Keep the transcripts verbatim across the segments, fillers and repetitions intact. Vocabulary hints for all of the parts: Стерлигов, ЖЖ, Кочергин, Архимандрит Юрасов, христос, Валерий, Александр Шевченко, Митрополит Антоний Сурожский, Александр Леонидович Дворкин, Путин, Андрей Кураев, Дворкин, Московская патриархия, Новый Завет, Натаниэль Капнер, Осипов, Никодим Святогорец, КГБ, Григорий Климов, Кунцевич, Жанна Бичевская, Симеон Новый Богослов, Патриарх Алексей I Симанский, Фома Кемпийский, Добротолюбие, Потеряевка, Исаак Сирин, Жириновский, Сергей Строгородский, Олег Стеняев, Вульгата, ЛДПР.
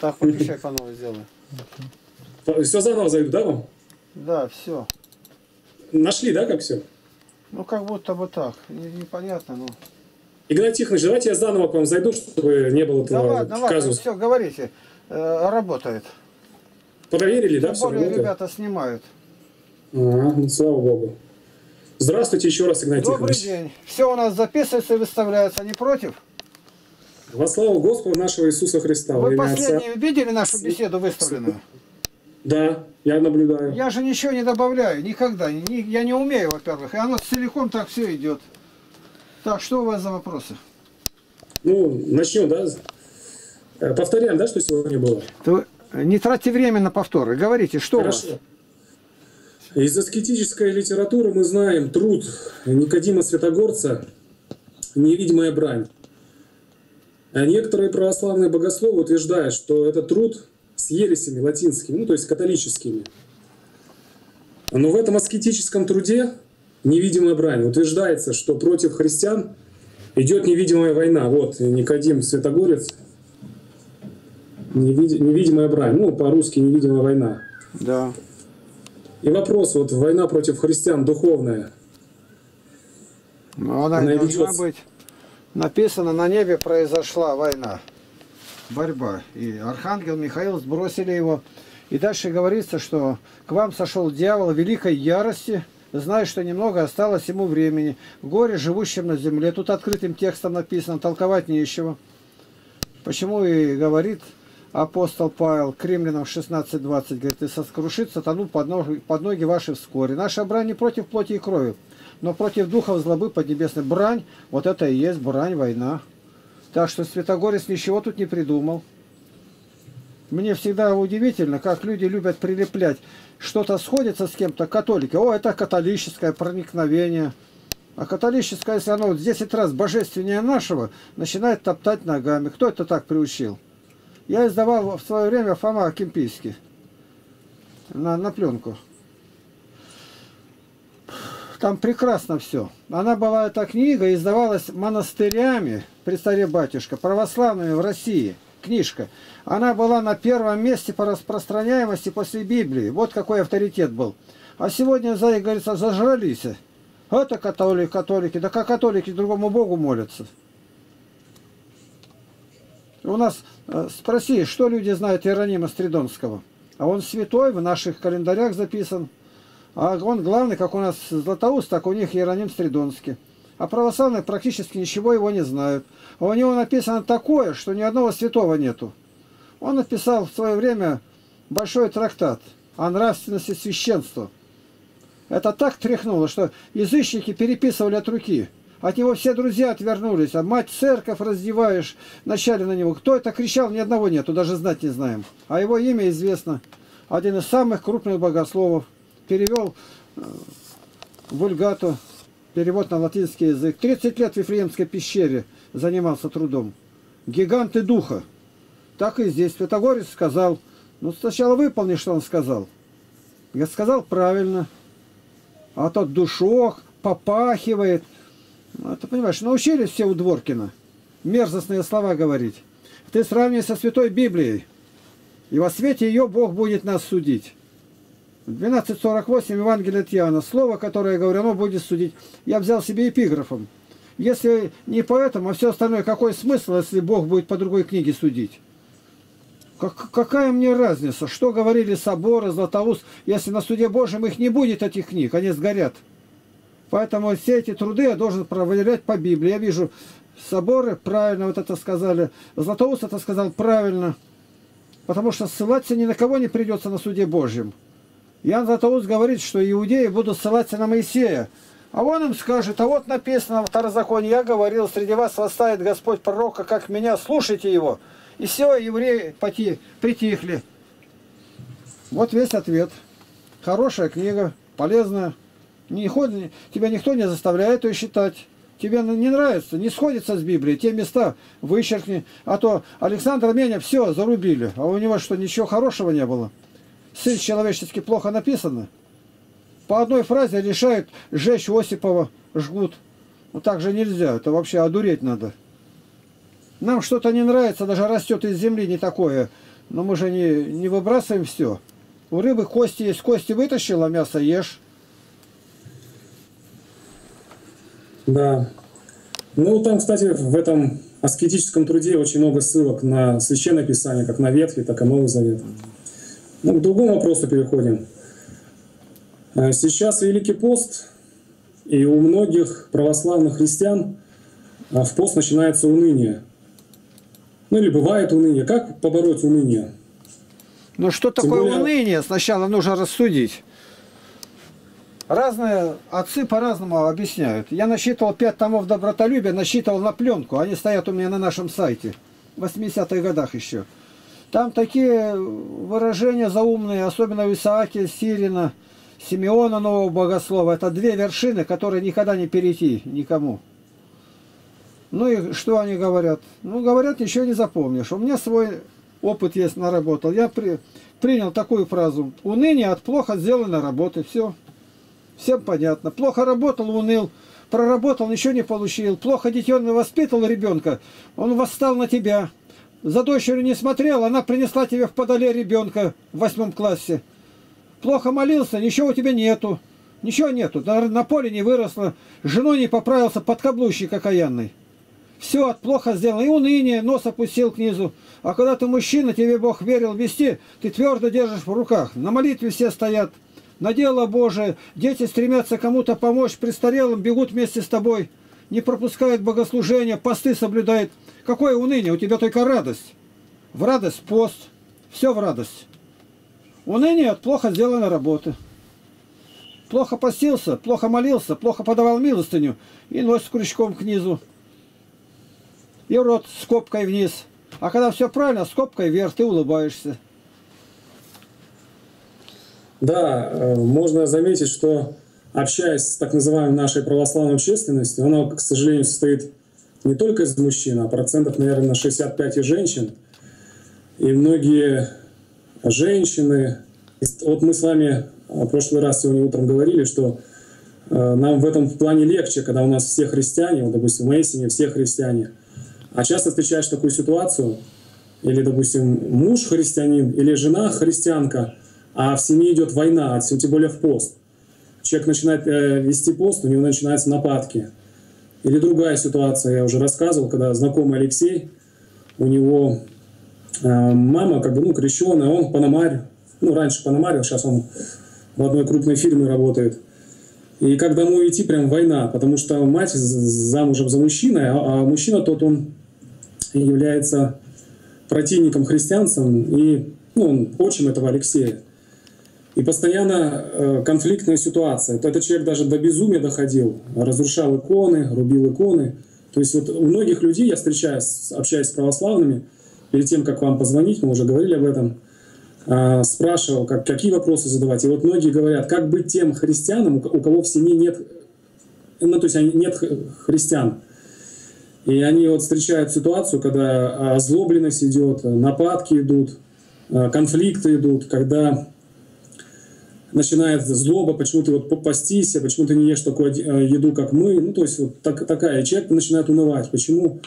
Так, включай по новой сделаю. Все заново зайду, да, вам? Да, все. Нашли, да, как все? Ну, как будто бы так. Непонятно, но... Игнат Тихонович, давайте я заново к вам зайду, чтобы не было этого казуса. Да ладно, все, говорите. Работает. Проверили, да, все работает? Ребята снимают. Ага, ну, слава богу. Здравствуйте еще раз, Игнат Тихонович. Добрый день. Все у нас записывается и выставляется, не против? Во славу Господу нашего Иисуса Христа. Вы последние видели нашу беседу выставленную? Да, я наблюдаю. Я же ничего не добавляю, никогда. Ни, я не умею, во-первых. И оно целиком так все идет. Так, что у вас за вопросы? Ну, начнем, да? Повторяем, да, что сегодня было? То не тратьте время на повторы. Говорите, что Хорошо. у вас? Из аскетической литературы мы знаем труд Никодима Святогорца «Невидимая брань». А некоторые православные богословы утверждают, что это труд с ересями латинскими, ну то есть католическими. Но в этом аскетическом труде «Невидимая брань» утверждается, что против христиан идет невидимая война. Вот Никодим Святогорец «Невидимая брань», ну по-русски «Невидимая война». Да. И вопрос, вот война против христиан духовная. Ну, она, она должна быть. Написано, на небе произошла война, борьба. И архангел Михаил сбросили его. И дальше говорится, что к вам сошел дьявол великой ярости, зная, что немного осталось ему времени. Горе живущим на земле. Тут открытым текстом написано, толковать нечего. Почему и говорит апостол Павел к римлянам шестнадцать двадцать, говорит, и соскрушит сатану под ноги, под ноги ваши вскоре. Наша брань не против плоти и крови, но против духов злобы поднебесной. Брань, вот это и есть брань, война. Так что Святогорец ничего тут не придумал. Мне всегда удивительно, как люди любят прилеплять. Что-то сходится с кем-то, католики. О, это католическое проникновение. А католическое, если оно в десять раз божественнее нашего, начинает топтать ногами. Кто это так приучил? Я издавал в свое время Фома Кемпийский на, на пленку. Там прекрасно все. Она была, эта книга, издавалась монастырями при царе батюшка, православными в России, книжка. Она была на первом месте по распространяемости после Библии. Вот какой авторитет был. А сегодня, за их, говорится, зажрались. Это католики, католики. Да как католики другому Богу молятся? У нас, спроси, что люди знают Иеронима Стридонского. А он святой, в наших календарях записан. А он главный, как у нас Златоуст, так у них Иероним Стридонский. А православные практически ничего его не знают. А у него написано такое, что ни одного святого нету. Он написал в свое время большой трактат о нравственности священства. Это так тряхнуло, что язычники переписывали от руки. От него все друзья отвернулись. А мать церковь раздеваешь, начали на него. Кто это кричал, ни одного нету, даже знать не знаем. А его имя известно. Один из самых крупных богословов. Перевел вульгату, перевод на латинский язык. тридцать лет в Вифлеемской пещере занимался трудом. Гиганты духа. Так и здесь. Святогорец сказал, ну сначала выполни, что он сказал. Я сказал правильно. А тот душок попахивает. Ну, ты понимаешь, научились все у Дворкина мерзостные слова говорить. Ты сравнивай со Святой Библией. И во свете ее Бог будет нас судить. двенадцать сорок восемь Евангелие от Иоанна. Слово, которое я говорю, оно будет судить. Я взял себе эпиграфом. Если не поэтому, а все остальное, какой смысл, если Бог будет по другой книге судить? Как, какая мне разница, что говорили соборы, Златоуст, если на суде Божьем их не будет, этих книг, они сгорят. Поэтому все эти труды я должен проверять по Библии. Я вижу, соборы правильно вот это сказали, Златоуст это сказал правильно, потому что ссылаться ни на кого не придется на суде Божьем. Иоанн Златоуст говорит, что иудеи будут ссылаться на Моисея. А он им скажет, а вот написано в Второзаконии, я говорил, среди вас восставит Господь пророка, как меня, слушайте его. И все, евреи притихли. Вот весь ответ. Хорошая книга, полезная. Не ходи, тебя никто не заставляет ее считать. Тебе не нравится, не сходится с Библией. Те места вычеркни. А то Александра Меня все зарубили. А у него что, ничего хорошего не было? Сын человеческий плохо написано. По одной фразе решают сжечь Осипова, жгут. Ну так же нельзя, это вообще одуреть надо. Нам что-то не нравится, даже растет из земли не такое. Но мы же не, не выбрасываем все. У рыбы кости есть. Кости вытащила, мясо ешь. Да. Ну, там, кстати, в этом аскетическом труде очень много ссылок на Священное Писание, как на Ветхий, так и Новый Завет. Ну, к другому вопросу переходим. Сейчас Великий пост, и у многих православных христиан в пост начинается уныние. Ну, или бывает уныние. Как побороть уныние? Ну, что такое более... уныние? Сначала нужно рассудить. Разные отцы по-разному объясняют. Я насчитывал пять томов добротолюбия, насчитывал на пленку. Они стоят у меня на нашем сайте. В восьмидесятых годах еще. Там такие выражения заумные, особенно у Исаака Сирина, Симеона Нового Богослова. Это две вершины, которые никогда не перейти никому. Ну и что они говорят? Ну, говорят, ничего не запомнишь. У меня свой опыт есть, наработал. Я при, принял такую фразу. Уныние от плохо сделанной работы. Все. Всем понятно. Плохо работал, уныл. Проработал, ничего не получил. Плохо детённо воспитывал ребенка. Он восстал на тебя. За дочерью не смотрел, она принесла тебе в подоле ребенка в восьмом классе. Плохо молился, ничего у тебя нету. Ничего нету. На, на поле не выросло. Женой не поправился, подкаблучник окаянный. Все от плохо сделано. И уныние, нос опустил к низу. А когда ты мужчина, тебе Бог верил вести, ты твердо держишь в руках. На молитве все стоят. На дело Божие. Дети стремятся кому-то помочь. Престарелым бегут вместе с тобой. Не пропускают богослужения. Посты соблюдают. Какое уныние? У тебя только радость. В радость пост. Все в радость. Уныние от плохо сделанной работы. Плохо постился, плохо молился, плохо подавал милостыню. И носит крючком к низу. И рот скобкой вниз. А когда все правильно, скобкой вверх, ты улыбаешься. Да, можно заметить, что общаясь с так называемой нашей православной общественностью, она, к сожалению, состоит не только из мужчин, а процентов, наверное, на шестьдесят пять и женщин. И многие женщины... Вот мы с вами в прошлый раз сегодня утром говорили, что нам в этом плане легче, когда у нас все христиане, вот, допустим, в моей семье все христиане. А часто встречаешь такую ситуацию, или, допустим, муж христианин, или жена христианка, а в семье идет война, а тем более в пост. Человек начинает э, вести пост, у него начинаются нападки. Или другая ситуация, я уже рассказывал, когда знакомый Алексей, у него э, мама, как бы, ну, крещеная, он пономарь, ну, раньше пономарил, сейчас он в одной крупной фирме работает. И как домой идти, прям война, потому что мать замужем за мужчиной, а мужчина тот, он является противником христианцам, и, ну, он отчим этого Алексея. И постоянно э, конфликтная ситуация. Этот человек даже до безумия доходил, разрушал иконы, рубил иконы. То есть вот у многих людей, я встречаюсь, общаюсь с православными, перед тем, как вам позвонить, мы уже говорили об этом, э, спрашивал, как, какие вопросы задавать. И вот многие говорят, как быть тем христианам, у кого в семье нет, ну, то есть нет христиан. И они вот встречают ситуацию, когда озлобленность идет, нападки идут, конфликты идут, когда начинает злоба, почему ты вот попастись, почему ты не ешь такую еду, как мы. Ну, то есть вот так, такая. И человек начинает унывать. Почему?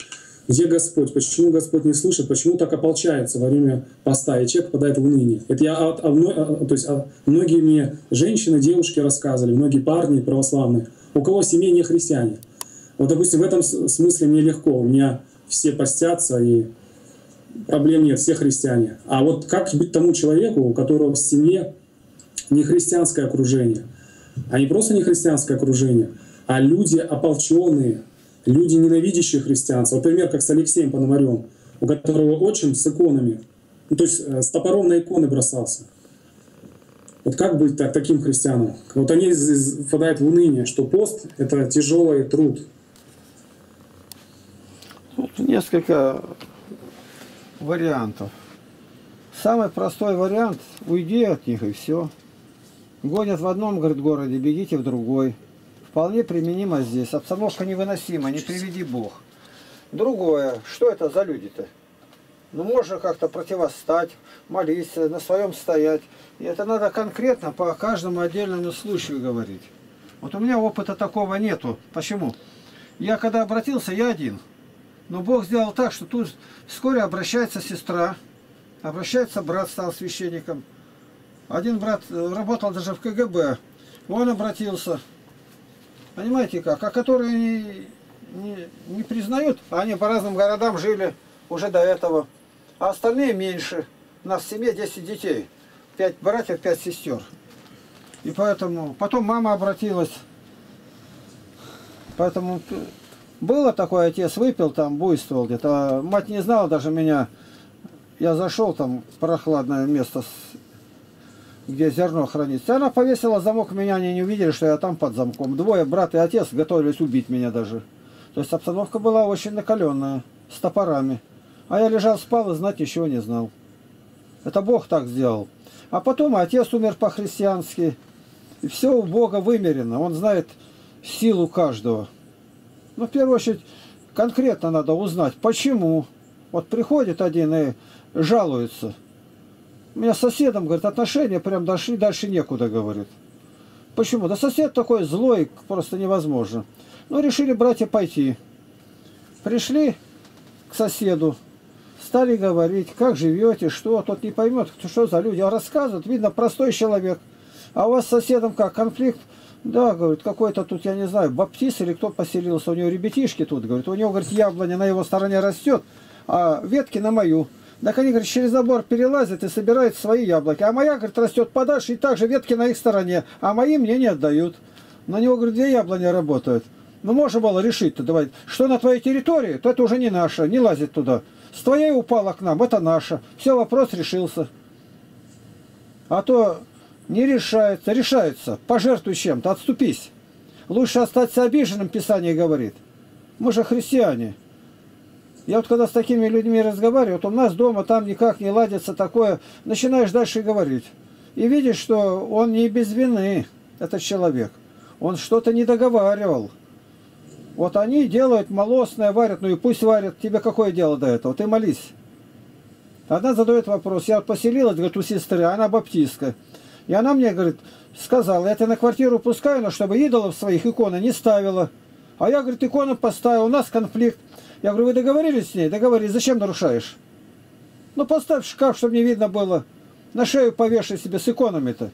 Где Господь? Почему Господь не слышит? Почему так ополчается во время поста? И человек попадает в уныние. Это я, а, а, то есть, а, многие мне женщины, девушки рассказывали, многие парни православные, у кого в семье не христиане. Вот, допустим, в этом смысле мне легко. У меня все постятся, и проблем нет, все христиане. А вот как быть тому человеку, у которого в семье не христианское окружение, а не просто не христианское окружение, а люди ополченные, люди, ненавидящие христианцев. Вот пример, как с Алексеем Пономарем, у которого отчим с иконами, ну, то есть с топором на иконы бросался. Вот как быть так, таким христианам? Вот они впадают в уныние, что пост — это тяжелый труд. Тут несколько вариантов. Самый простой вариант — уйди от них, и все. Гонят в одном, говорит, городе, бегите в другой. Вполне применимо здесь. Обстановка невыносима, не приведи Бог. Другое. Что это за люди-то? Ну, можно как-то противостать, молиться, на своем стоять. И это надо конкретно по каждому отдельному случаю говорить. Вот у меня опыта такого нету. Почему? Я когда обратился, я один. Но Бог сделал так, что тут вскоре обращается сестра Обращается брат, стал священником. Один брат работал даже в КГБ. Он обратился. Понимаете как? А которые не, не, не признают, они по разным городам жили уже до этого. А остальные меньше. У нас в семье десять детей. пять братьев, пять сестер. И поэтому... Потом мама обратилась. Поэтому... Было такое, отец выпил, там буйствовал где-то. А мать не знала даже меня. Я зашел там в прохладное место, где зерно хранится. Она повесила замок, меня они не увидели, что я там под замком. Двое, брат и отец, готовились убить меня даже. То есть обстановка была очень накаленная, с топорами. А я лежал, спал и знать ничего не знал. Это Бог так сделал. А потом отец умер по-христиански. И все у Бога вымерено. Он знает силу каждого. Но в первую очередь конкретно надо узнать, почему. Вот приходит один и жалуется. У меня с соседом, говорит, отношения прям дошли, дальше некуда, говорит. Почему? Да сосед такой злой, просто невозможно. Ну, решили братья пойти. Пришли к соседу, стали говорить, как живете, что. Тот не поймет, что за люди. А рассказывают, видно, простой человек. А у вас с соседом как, конфликт? Да, говорит, какой-то тут, я не знаю, баптист или кто поселился, у него ребятишки тут, говорит, у него, говорит, яблоня на его стороне растет, а ветки на мою. Так они, говорит, через забор перелазят и собирают свои яблоки, а моя, говорит, растет подальше, и также ветки на их стороне, а мои мне не отдают. На него, говорит, две яблони работают. Ну, можно было решить-то, давай, что на твоей территории, то это уже не наше, не лазит туда. С твоей упала к нам, это наше. Все, вопрос решился. А то... Не решается, решается, пожертвуй чем-то, отступись. Лучше остаться обиженным, Писание говорит. Мы же христиане. Я вот когда с такими людьми разговариваю, вот у нас дома там никак не ладится такое. Начинаешь дальше говорить. И видишь, что он не без вины, этот человек. Он что-то не договаривал. Вот они делают молочное, варят, ну и пусть варят. Тебе какое дело до этого? Ты молись. Она задает вопрос. Я поселилась, говорит, у сестры, она баптистка. И она мне, говорит, сказала, я тебя на квартиру пускаю, но чтобы идолов своих, иконы не ставила. А я, говорит, икону поставил, у нас конфликт. Я говорю, вы договорились с ней? Договорились, зачем нарушаешь? Ну поставь шкаф, чтобы не видно было. На шею повешай себе с иконами-то.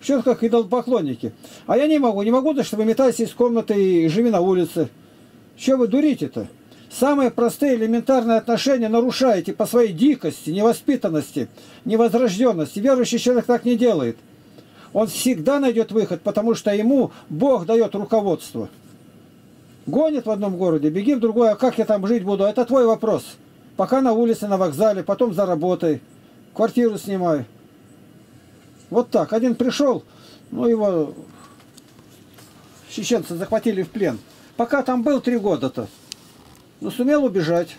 Все как идолопоклонники. А я не могу, не могу, да, чтобы метайся из комнаты и живи на улице. Чего вы дурите-то? Самые простые элементарные отношения нарушаете по своей дикости, невоспитанности, невозрожденности. Верующий человек так не делает. Он всегда найдет выход, потому что ему Бог дает руководство. Гонит в одном городе, беги в другой, а как я там жить буду? Это твой вопрос. Пока на улице, на вокзале, потом заработай, квартиру снимай. Вот так. Один пришел, ну его чеченцы захватили в плен. Пока там был три года-то. Но сумел убежать.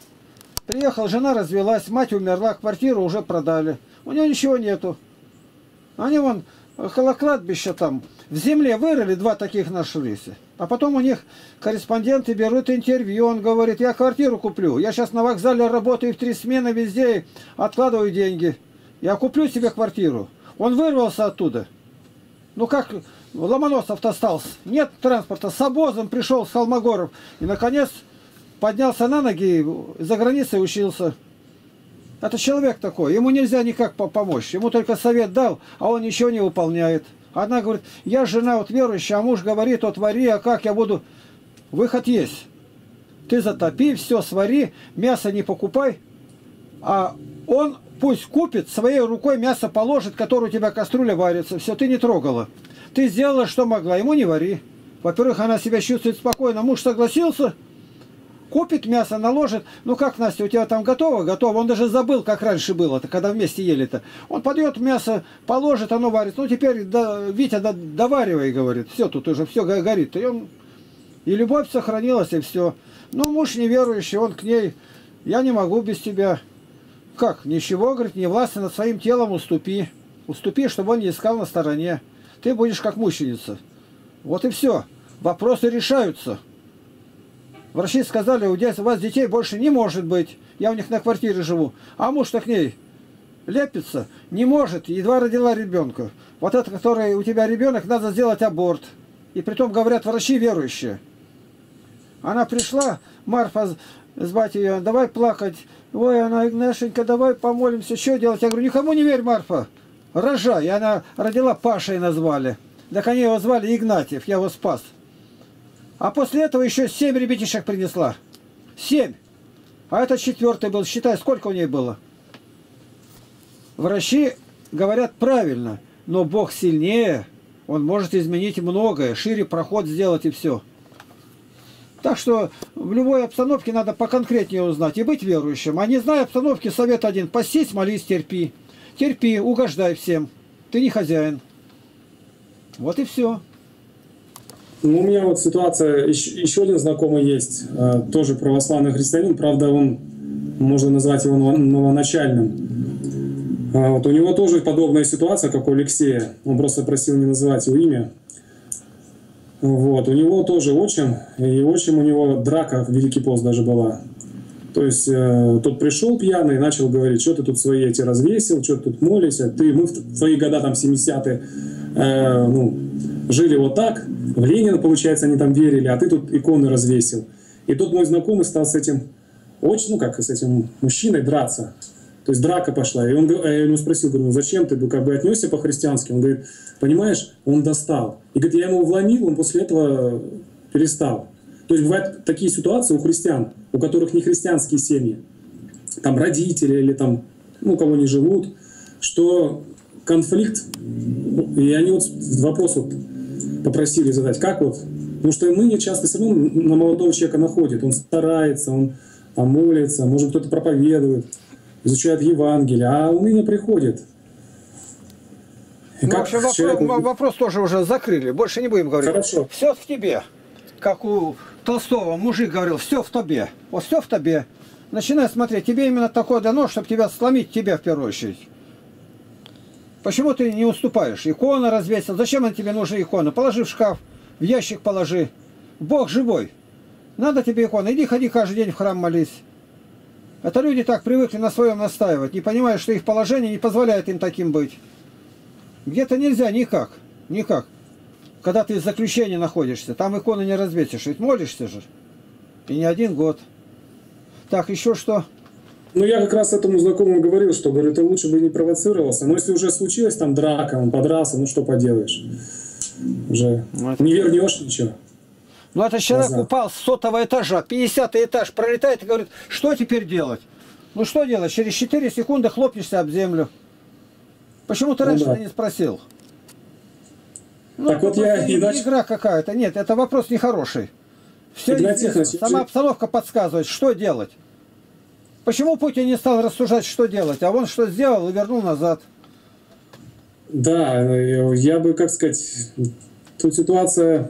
Приехал, жена развелась, мать умерла, квартиру уже продали. У нее ничего нету. Они вон холокладбище там в земле вырыли, два таких нашлись. А потом у них корреспонденты берут интервью. Он говорит, я квартиру куплю. Я сейчас на вокзале работаю в три смены везде, откладываю деньги. Я куплю себе квартиру. Он вырвался оттуда. Ну как... Ломоносов-то остался. Нет транспорта. С обозом пришел, с Холмогоров. И наконец... Поднялся на ноги, за границей учился. Это человек такой, ему нельзя никак помочь. Ему только совет дал, а он ничего не выполняет. Она говорит, я жена вот верующая, а муж говорит, вот вари, а как я буду? Выход есть. Ты затопи, все свари, мясо не покупай. А он пусть купит, своей рукой мясо положит, которое у тебя кастрюля варится. Все, ты не трогала. Ты сделала, что могла, ему не вари. Во-первых, она себя чувствует спокойно. Муж согласился. Купит мясо, наложит. Ну как, Настя, у тебя там готово? Готово. Он даже забыл, как раньше было-то, когда вместе ели-то. Он подает мясо, положит, оно варит. Ну теперь, да, Витя, да, доваривай, говорит. Все, тут уже все горит. И, он... и любовь сохранилась, и все. Ну муж неверующий, он к ней. Я не могу без тебя. Как? Ничего, говорит, не властен над своим телом, уступи. Уступи, чтобы он не искал на стороне. Ты будешь как мученица. Вот и все. Вопросы решаются. Врачи сказали, у вас детей больше не может быть. Я у них на квартире живу. А муж-то к ней лепится. Не может. Едва родила ребенка. Вот это, который у тебя ребенок, надо сделать аборт. И притом говорят врачи верующие. Она пришла, Марфа, звать ее, давай плакать. Ой, она, Игнашенька, давай помолимся, что делать? Я говорю, никому не верь, Марфа, рожай. И она родила, Пашей назвали. Так они его звали Игнатьев, я его спас. А после этого еще семь ребятишек принесла. Семь. А это четвертый был. Считай, сколько у ней было. Врачи говорят правильно, но Бог сильнее. Он может изменить многое, шире проход сделать и все. Так что в любой обстановке надо поконкретнее узнать и быть верующим. А не зная обстановки, совет один. Постись, молись, терпи. Терпи, угождай всем. Ты не хозяин. Вот и все. Ну, у меня вот ситуация, еще, еще один знакомый есть, тоже православный христианин, правда, он, можно назвать его новоначальным. Вот у него тоже подобная ситуация, как у Алексея, он просто просил не называть его имя. Вот, у него тоже отчим, и отчим у него драка в Великий пост даже была. То есть э, тот пришел пьяный и начал говорить, что ты тут свои эти развесил, что ты тут молишься, ты, мы в твои года там семидесятые, э, ну, жили вот так, в Ленина, получается, они там верили, а ты тут иконы развесил. И тут мой знакомый стал с этим, очень, ну как, с этим мужчиной драться. То есть драка пошла. И он, я ему спросил, говорю, ну зачем ты как бы отнесся по-христиански? Он говорит, понимаешь, он достал. И говорит, я ему вломил, он после этого перестал. То есть бывают такие ситуации у христиан, у которых не христианские семьи, там родители или там, ну, кого не живут, что конфликт, и они вот вопрос вот попросили задать, как вот, потому что мы часто все равно на молодого человека находит, он старается, он там молится, может кто-то проповедует, изучает Евангелие, а уныние приходит. И ну, как в общем, человек... вопрос, вопрос тоже уже закрыли, больше не будем говорить. Хорошо. Все в тебе, как у Толстого мужик говорил, все в тебе, вот все в тебе. Начинай смотреть, тебе именно такое дано, чтобы тебя сломить, тебя в первую очередь. Почему ты не уступаешь? Икона развесил. Зачем она тебе нужна, икона? Положи в шкаф, в ящик положи. Бог живой. Надо тебе икона. Иди, ходи каждый день в храм молись. Это люди так привыкли на своем настаивать, не понимая, что их положение не позволяет им таким быть. Где-то нельзя никак. Никак. Когда ты в заключении находишься, там иконы не развесишь. Ведь молишься же. И не один год. Так, еще что... Ну, я как раз этому знакомому говорил, что, говорю, ты лучше бы не провоцировался. Но если уже случилась там драка, он подрался, ну что поделаешь? Уже ну, это... не вернешь ничего. Ну, этот человек назад. Упал с сотого этажа, пятидесятый этаж пролетает и говорит, что теперь делать? Ну, что делать? Через четыре секунды хлопнешься об землю. Почему ты ну, раньше да. не спросил? Ну, так вот я... Не иначе... игра какая-то. Нет, это вопрос нехороший. Все известно. Сама обстановка подсказывает, что делать. Почему Путин не стал рассуждать, что делать, а он что сделал и вернул назад? Да, я бы, как сказать, тут ситуация,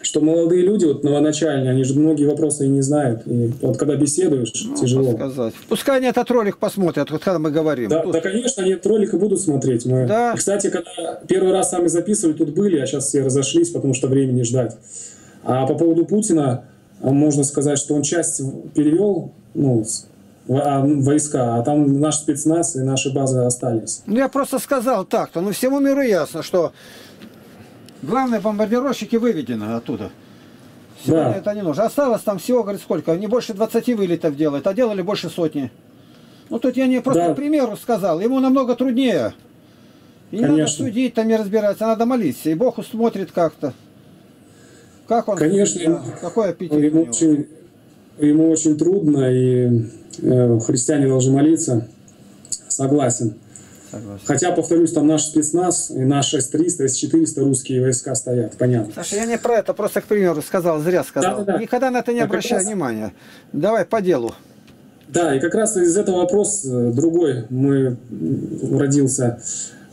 что молодые люди, вот новоначальные, они же многие вопросы и не знают. И вот когда беседуешь, ну, тяжело. Сказать. Пускай они этот ролик посмотрят, вот когда мы говорим. Да, тут... да конечно, они этот ролик и будут смотреть. Мы... Да. И, кстати, когда первый раз сами записывали, тут были, а сейчас все разошлись, потому что времени ждать. А по поводу Путина, можно сказать, что он часть перевел, ну, войска, а там наш спецназ и наши базы остались. Ну, я просто сказал так-то, но ну, всему миру ясно, что главные бомбардировщики выведены оттуда. Сегодня да. это не нужно. Осталось там всего, говорит, сколько? Не больше двадцати вылетов делают, а делали больше сотни. Ну, тут я не просто да. к примеру сказал, ему намного труднее. И не надо судить, там не разбираться, надо молиться, и Бог усмотрит как-то. Как он? Конечно. Да, какой аппетит ему у него? Очень, ему очень трудно, и э, христиане должны молиться. Согласен. Согласен. Хотя, повторюсь, там наш спецназ и наши эс триста, эс четыреста русские войска стоят, понятно. Саша, я не про это, просто к примеру сказал, зря сказал. Да, да, да. Никогда на это не обращай раз... внимания. Давай по делу. Да, и как раз из этого вопрос другой мы родился.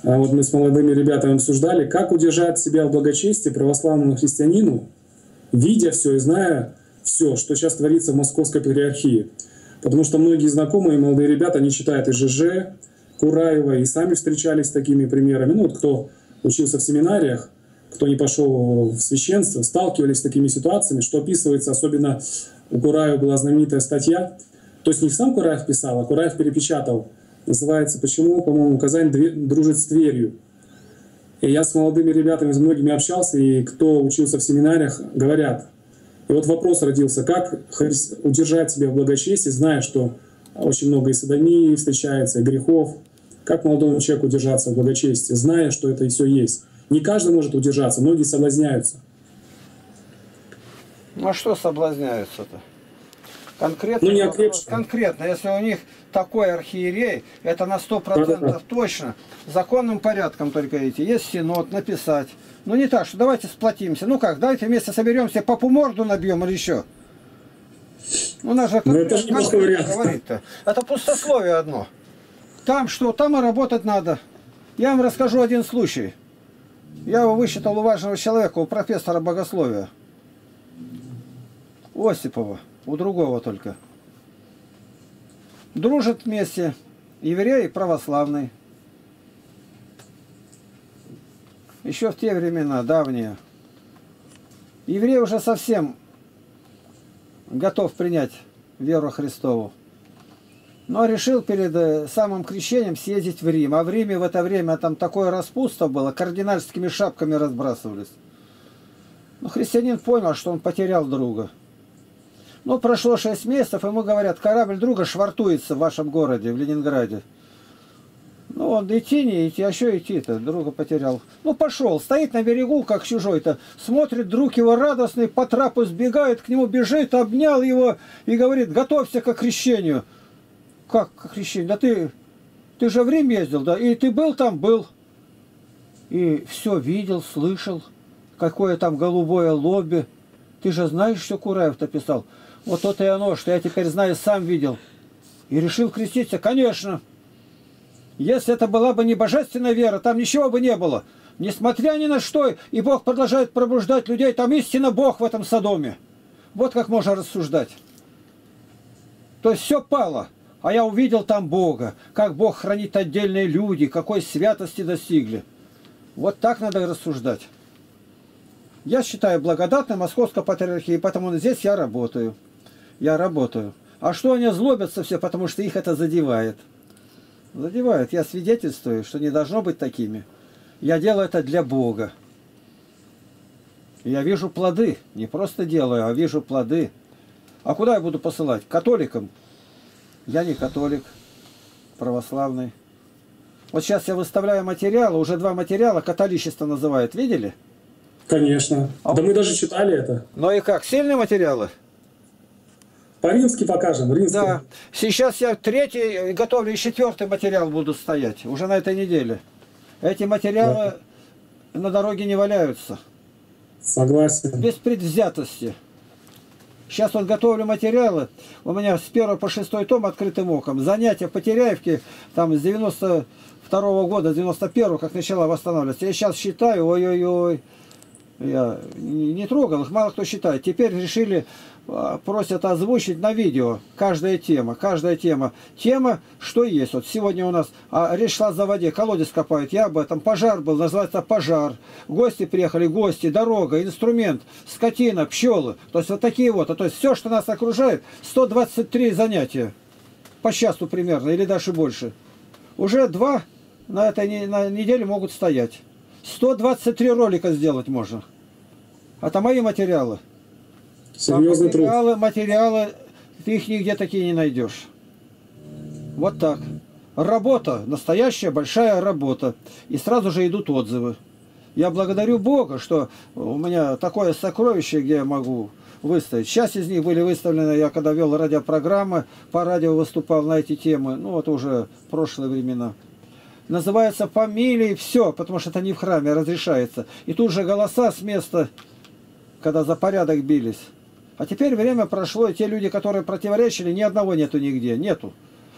Вот мы с молодыми ребятами обсуждали, как удержать себя в благочестии православному христианину, видя все и зная все, что сейчас творится в Московской патриархии. Потому что многие знакомые молодые ребята, они читают и ЖЖ Кураева, и сами встречались с такими примерами. Ну вот кто учился в семинариях, кто не пошел в священство, сталкивались с такими ситуациями, что описывается, особенно у Кураева была знаменитая статья. То есть не сам Кураев писал, а Кураев перепечатал. Называется «Почему, по-моему, Казань дружит с Тверью». И я с молодыми ребятами, с многими общался, и кто учился в семинариях, говорят, И вот вопрос родился, как удержать себя в благочестии, зная, что очень много и содомии встречается, и грехов. Как молодому человеку удержаться в благочестии, зная, что это и все есть? Не каждый может удержаться, многие соблазняются. Ну а что соблазняются-то? Конкретно, ну, не вопрос, конкретно, если у них такой архиерей, это на сто процентов точно, законным порядком только идти, есть синод, написать. Ну не так, что давайте сплотимся, ну как, давайте вместе соберемся, попу морду набьем или еще. Ну, нас же, как, это же как говорит-то. Это пустословие одно. Там что, там и работать надо. Я вам расскажу один случай. Я его высчитал у важного человека, у профессора богословия. У Осипова. У другого только. Дружат вместе еврей и православный. Еще в те времена, давние. Еврей уже совсем готов принять веру Христову. Но решил перед самым крещением съездить в Рим. А в Риме в это время там такое распутство было, кардинальскими шапками разбрасывались. Но христианин понял, что он потерял друга. Ну, прошло шесть месяцев, ему говорят, корабль друга швартуется в вашем городе, в Ленинграде. Ну, он идти не идти, а что идти-то, друга потерял. Ну, пошел, стоит на берегу, как чужой-то, смотрит, друг его радостный, по трапу сбегает, к нему бежит, обнял его и говорит, готовься к крещению. Как к крещению? Да ты, ты же в Рим ездил, да? И ты был там? Был. И все видел, слышал, какое там голубое лобби. Ты же знаешь, что Кураев-то писал? Вот то-то и оно, что я теперь знаю, сам видел. И решил креститься. Конечно. Если это была бы не божественная вера, там ничего бы не было. Несмотря ни на что, и Бог продолжает пробуждать людей, там истинно Бог в этом Содоме. Вот как можно рассуждать. То есть все пало. А я увидел там Бога. Как Бог хранит отдельные люди, какой святости достигли. Вот так надо рассуждать. Я считаю благодатной Московской патриархии, потому здесь я работаю. Я работаю. А что они злобятся все, потому что их это задевает. Задевает. Я свидетельствую, что не должно быть такими. Я делаю это для Бога. Я вижу плоды. Не просто делаю, а вижу плоды. А куда я буду посылать? Католикам? Я не католик. Православный. Вот сейчас я выставляю материалы, уже два материала, католичество называют. Видели? Конечно. А да мы даже читали это. Ну и как? Сильные материалы? По-римски покажем. Римский. Да. Сейчас я третий готовлю и четвертый материал буду стоять. Уже на этой неделе. Эти материалы да. на дороге не валяются. Согласен. Без предвзятости. Сейчас вот готовлю материалы. У меня с первого по шестой том открытым оком. Занятия в Потеряевке там с девяносто второго года, с девяносто первого, как начала восстанавливаться. Я сейчас считаю, ой-ой-ой. Я не трогал, их мало кто считает. Теперь решили, просят озвучить на видео. Каждая тема, каждая тема. Тема, что есть. Вот сегодня у нас а, речь шла за воде, колодец копают. Я об этом. Пожар был, называется пожар. Гости приехали, гости, дорога, инструмент, скотина, пчелы. То есть вот такие вот. То есть все, что нас окружает, сто двадцать три занятия. По часу примерно, или даже больше. Уже два на этой на неделе могут стоять. сто двадцать три ролика сделать можно. Это мои материалы. Серьезный материалы, труд. Материалы, ты их нигде такие не найдешь. Вот так. Работа, настоящая большая работа. И сразу же идут отзывы. Я благодарю Бога, что у меня такое сокровище, где я могу выставить. Часть из них были выставлены, я когда вел радиопрограммы, по радио выступал на эти темы. Ну, вот уже прошлые времена. Называется фамилии, все, потому что это не в храме, разрешается. И тут же голоса с места, когда за порядок бились. А теперь время прошло, и те люди, которые противоречили, ни одного нету нигде, нету.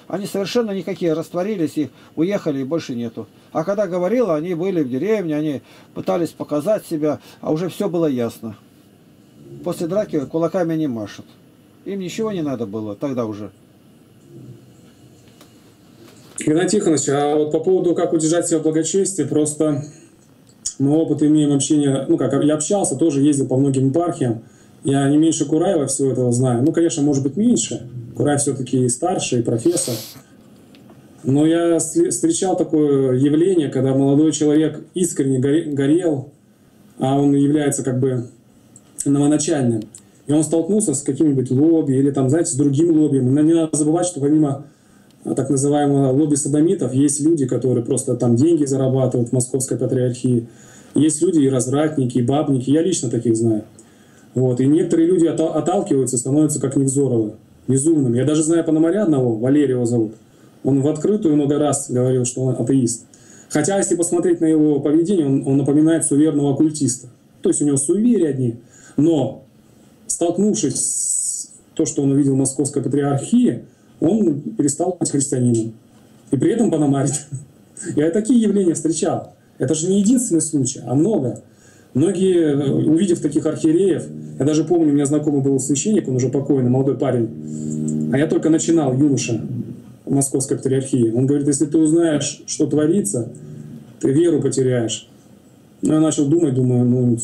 Они совершенно никакие растворились, их уехали, и больше нету. А когда говорила, они были в деревне, они пытались показать себя, а уже все было ясно. После драки кулаками не машут. Им ничего не надо было тогда уже. Игнат Тихонович, а вот по поводу, как удержать себя в благочестии, просто мы опыт имеем общение, ну как, я общался, тоже ездил по многим епархиям, я не меньше Кураева всего этого знаю, ну, конечно, может быть, меньше, Кураев все-таки и старший, и профессор, но я встречал такое явление, когда молодой человек искренне горел, а он является как бы новоначальным. И и он столкнулся с каким-нибудь лобби или, там, знаете, с другим лобби. Но не надо забывать, что помимо так называемого лобби содомитов есть люди, которые просто там деньги зарабатывают в Московской патриархии. Есть люди и развратники, и бабники. Я лично таких знаю. Вот. И некоторые люди отталкиваются, становятся как Невзорова, безумными. Я даже знаю пономаря одного, Валерия его зовут. Он в открытую много раз говорил, что он атеист. Хотя, если посмотреть на его поведение, он, он напоминает суеверного оккультиста. То есть у него суеверия одни. Но, столкнувшись с то, что он увидел в Московской патриархии, он перестал быть христианином. И при этом пономарит. Я такие явления встречал. Это же не единственный случай, а много. Многие, увидев таких архиереев, я даже помню, у меня знакомый был священник, он уже покойный, молодой парень, а я только начинал, юноша, в Московской патриархии. Он говорит, если ты узнаешь, что творится, ты веру потеряешь. Ну, я начал думать, думаю, ну,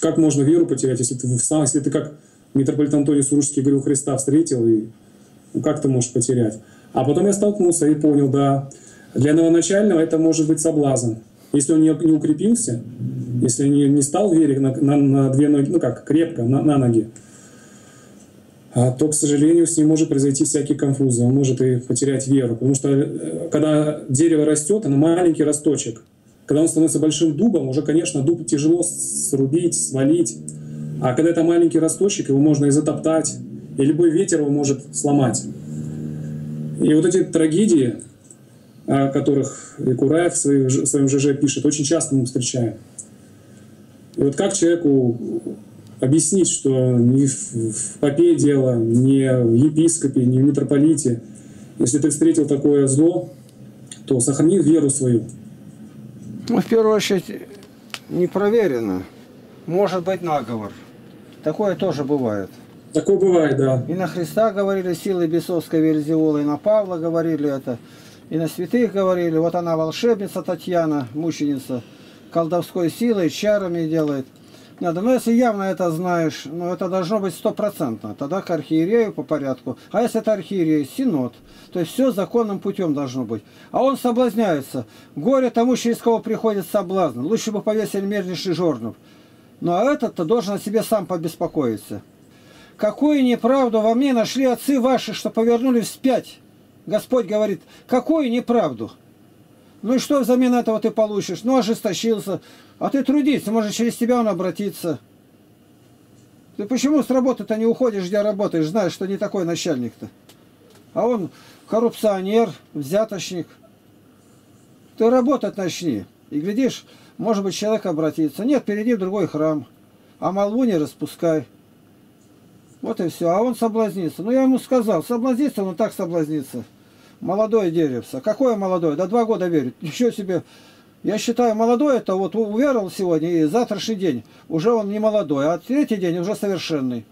как можно веру потерять, если ты, сам, если ты как митрополит Антоний Сурожский говорил, Христа встретил, и, ну, как ты можешь потерять? А потом я столкнулся и понял, да, для новоначального это может быть соблазн. Если он не, не укрепился, если не, не стал верить на, на, на две ноги, ну как, крепко, на, на ноги, то, к сожалению, с ним может произойти всякие конфузы, он может и потерять веру. Потому что, когда дерево растет, оно маленький росточек. Когда он становится большим дубом, уже, конечно, дуб тяжело срубить, свалить. А когда это маленький росточек, его можно и затоптать, и любой ветер его может сломать. И вот эти трагедии, о которых и Кураев в своем ЖЖ пишет, очень часто мы встречаем. И вот как человеку объяснить, что не в попе дело, не в епископе, не в митрополите, если ты встретил такое зло, то сохрани веру свою. Ну, в первую очередь, не проверено. Может быть, наговор. Такое тоже бывает. Такое бывает, да. И на Христа говорили силы бесовской Вельзеволы, и на Павла говорили это, и на святых говорили. Вот она волшебница Татьяна, мученица, колдовской силой, чарами делает. Надо, но если явно это знаешь, ну, это должно быть стопроцентно, тогда к архиерею по порядку. А если это архиерей, синод, то есть все законным путем должно быть. А он соблазняется. Горе тому, через кого приходит соблазн. Лучше бы повесили мельничный жернов. Ну а этот-то должен о себе сам побеспокоиться. Какую неправду во мне нашли отцы ваши, что повернули вспять? Господь говорит, какую неправду? Ну и что взамен этого ты получишь? Ну, ожесточился. А ты трудись, может, через тебя он обратится. Ты почему с работы-то не уходишь, где работаешь, знаешь, что не такой начальник-то? А он коррупционер, взяточник. Ты работать начни. И глядишь, может быть, человек обратится. Нет, перейди в другой храм. А молву не распускай. Вот и все. А он соблазнится. Ну, я ему сказал, соблазнится, он так соблазнится. Молодое деревце. Какое молодое? Да два года верит. Ничего себе. Я считаю, молодой это вот уверовал сегодня, и завтрашний день уже он не молодой, а третий день уже совершенный.